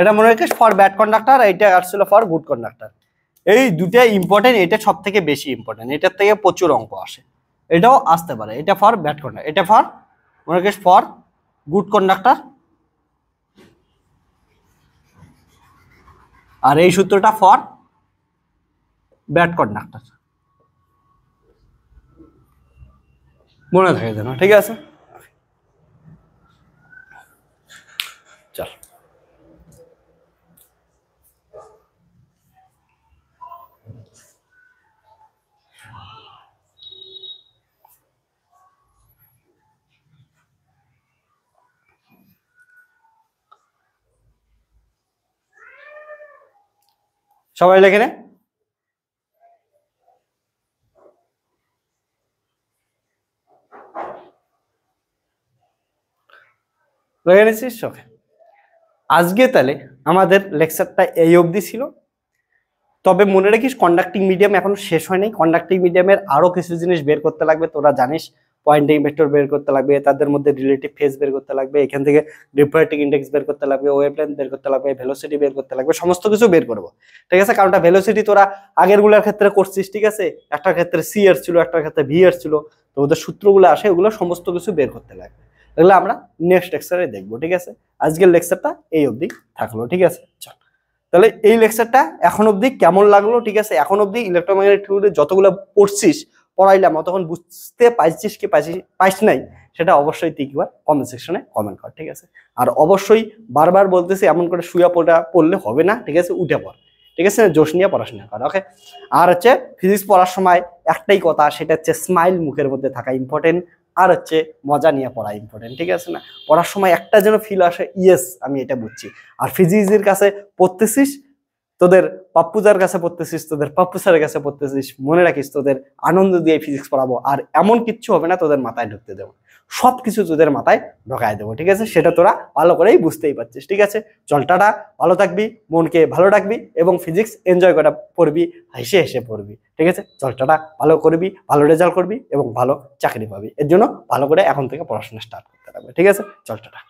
এটা মনে রাখিস ফর ব্যাড কন্ডাক্টর, এটা আসছিল ফর গুড কন্ডাক্টর। এই দুটা ইম্পর্টেন্ট, এটা সব থেকে বেশি ইম্পর্টেন্ট, এটার থেকে প্রচুর অঙ্ক আসে, এটাও আসতে পারে। এটা ফর ব্যাড কন্ডাক্টর, এটা ফর মনে রাখিস ফর গুড কন্ডাক্টর। আর এই সূত্রটা ফর ব্যাড কন্ডাক্টর মনে থাকে যেন, ঠিক আছে চল। সবাই লেখে নে, লেখে নিয়েছিস, ওকে। আজকে তাহলে আমাদের লেকচারটা এই অবধি ছিল। তবে মনে রাখিস কন্ডাক্টিং মিডিয়াম এখনো শেষ হয় নাই, কন্ডাক্টিং মিডিয়ামের আরও কিছু জিনিস বের করতে লাগবে। তোরা জানিস পয়েন্টিং ভেক্টর বের করতে লাগবে, তাদের মধ্যে রিলেটিভ ফেজ বের করতে লাগবে, এখান থেকে ডিফ্র্যাক্টিভ ইনডেক্স বের করতে লাগবে, ওয়েভলেন্থ বের করতে লাগবে, ভেলোসিটি বের করতে লাগবে, সমস্ত কিছু বের করব। ঠিক আছে, কারণটা ভেলোসিটি তোরা আগেরগুলোর ক্ষেত্রে করছিস, ঠিক আছে, একটার ক্ষেত্রে সি আর ছিল, একটার ক্ষেত্রে ভি আর ছিল, তো ওদের সূত্রগুলো আসে, ওগুলো সমস্ত কিছু বের করতে লাগবে। এগুলো আমরা নেক্সট লেকচারে দেখবো। ঠিক আছে, আজকের লেকচারটা এই অবধি থাকলো। ঠিক আছে, চল তাহলে এই লেকচারটা এখন অবধি কেমন লাগলো? ঠিক আছে, এখন অবধি ইলেকট্রোম্যাগনেটিক থিওরি যতগুলো পড়ছিস, পড়াইলাম, তখন বুঝতে পারছিস কি পাইস নাই সেটা অবশ্যই তুই একবার কমেন্ট সেকশনে কমেন্ট কর। ঠিক আছে, আর অবশ্যই বারবার বলতেছি এমন করে শুয়া পড়লে হবে না। ঠিক আছে, উঠে পড়। ঠিক আছে, জোশ নিয়ে পড়াশোনা কর। ওকে, আর হচ্ছে ফিজিক্স পড়ার সময় একটাই কথা, সেটা হচ্ছে স্মাইল মুখের মধ্যে থাকা ইম্পর্টেন্ট, আর হচ্ছে মজা নিয়ে পড়া ইম্পর্টেন্ট। ঠিক আছে না, পড়ার সময় একটা যেন ফিল আসে, ইয়েস আমি এটা বুঝছি। আর ফিজি ইজির কাছে পড়তেছিস, তোদের পাপ্পু স্যার কাছে পড়তেছিস, তোদের পাপ্পু স্যারের কাছে পড়তেছিস, মনে রাখিস তোদের আনন্দ দিয়ে ফিজিক্স পড়াবো। আর এমন কিচ্ছু হবে না তোদের মাথায় ঢুকতে দেবো, সব কিছু তোদের মাথায় ঢোকায় দেবো। ঠিক আছে, সেটা তোরা ভালো করেই বুঝতেই পারছিস। ঠিক আছে, চল টাটা, ভালো থাকবি, মনকে ভালো রাখবি এবং ফিজিক্স এনজয় করা পড়বি, হেসে হেসে পড়বি। ঠিক আছে, চল টাটা, ভালো করবি, ভালো রেজাল্ট করবি এবং ভালো চাকরি পাবি। এর জন্য ভালো করে এখন থেকে পড়াশোনা স্টার্ট করতে লাগবে। ঠিক আছে, চল টাটা।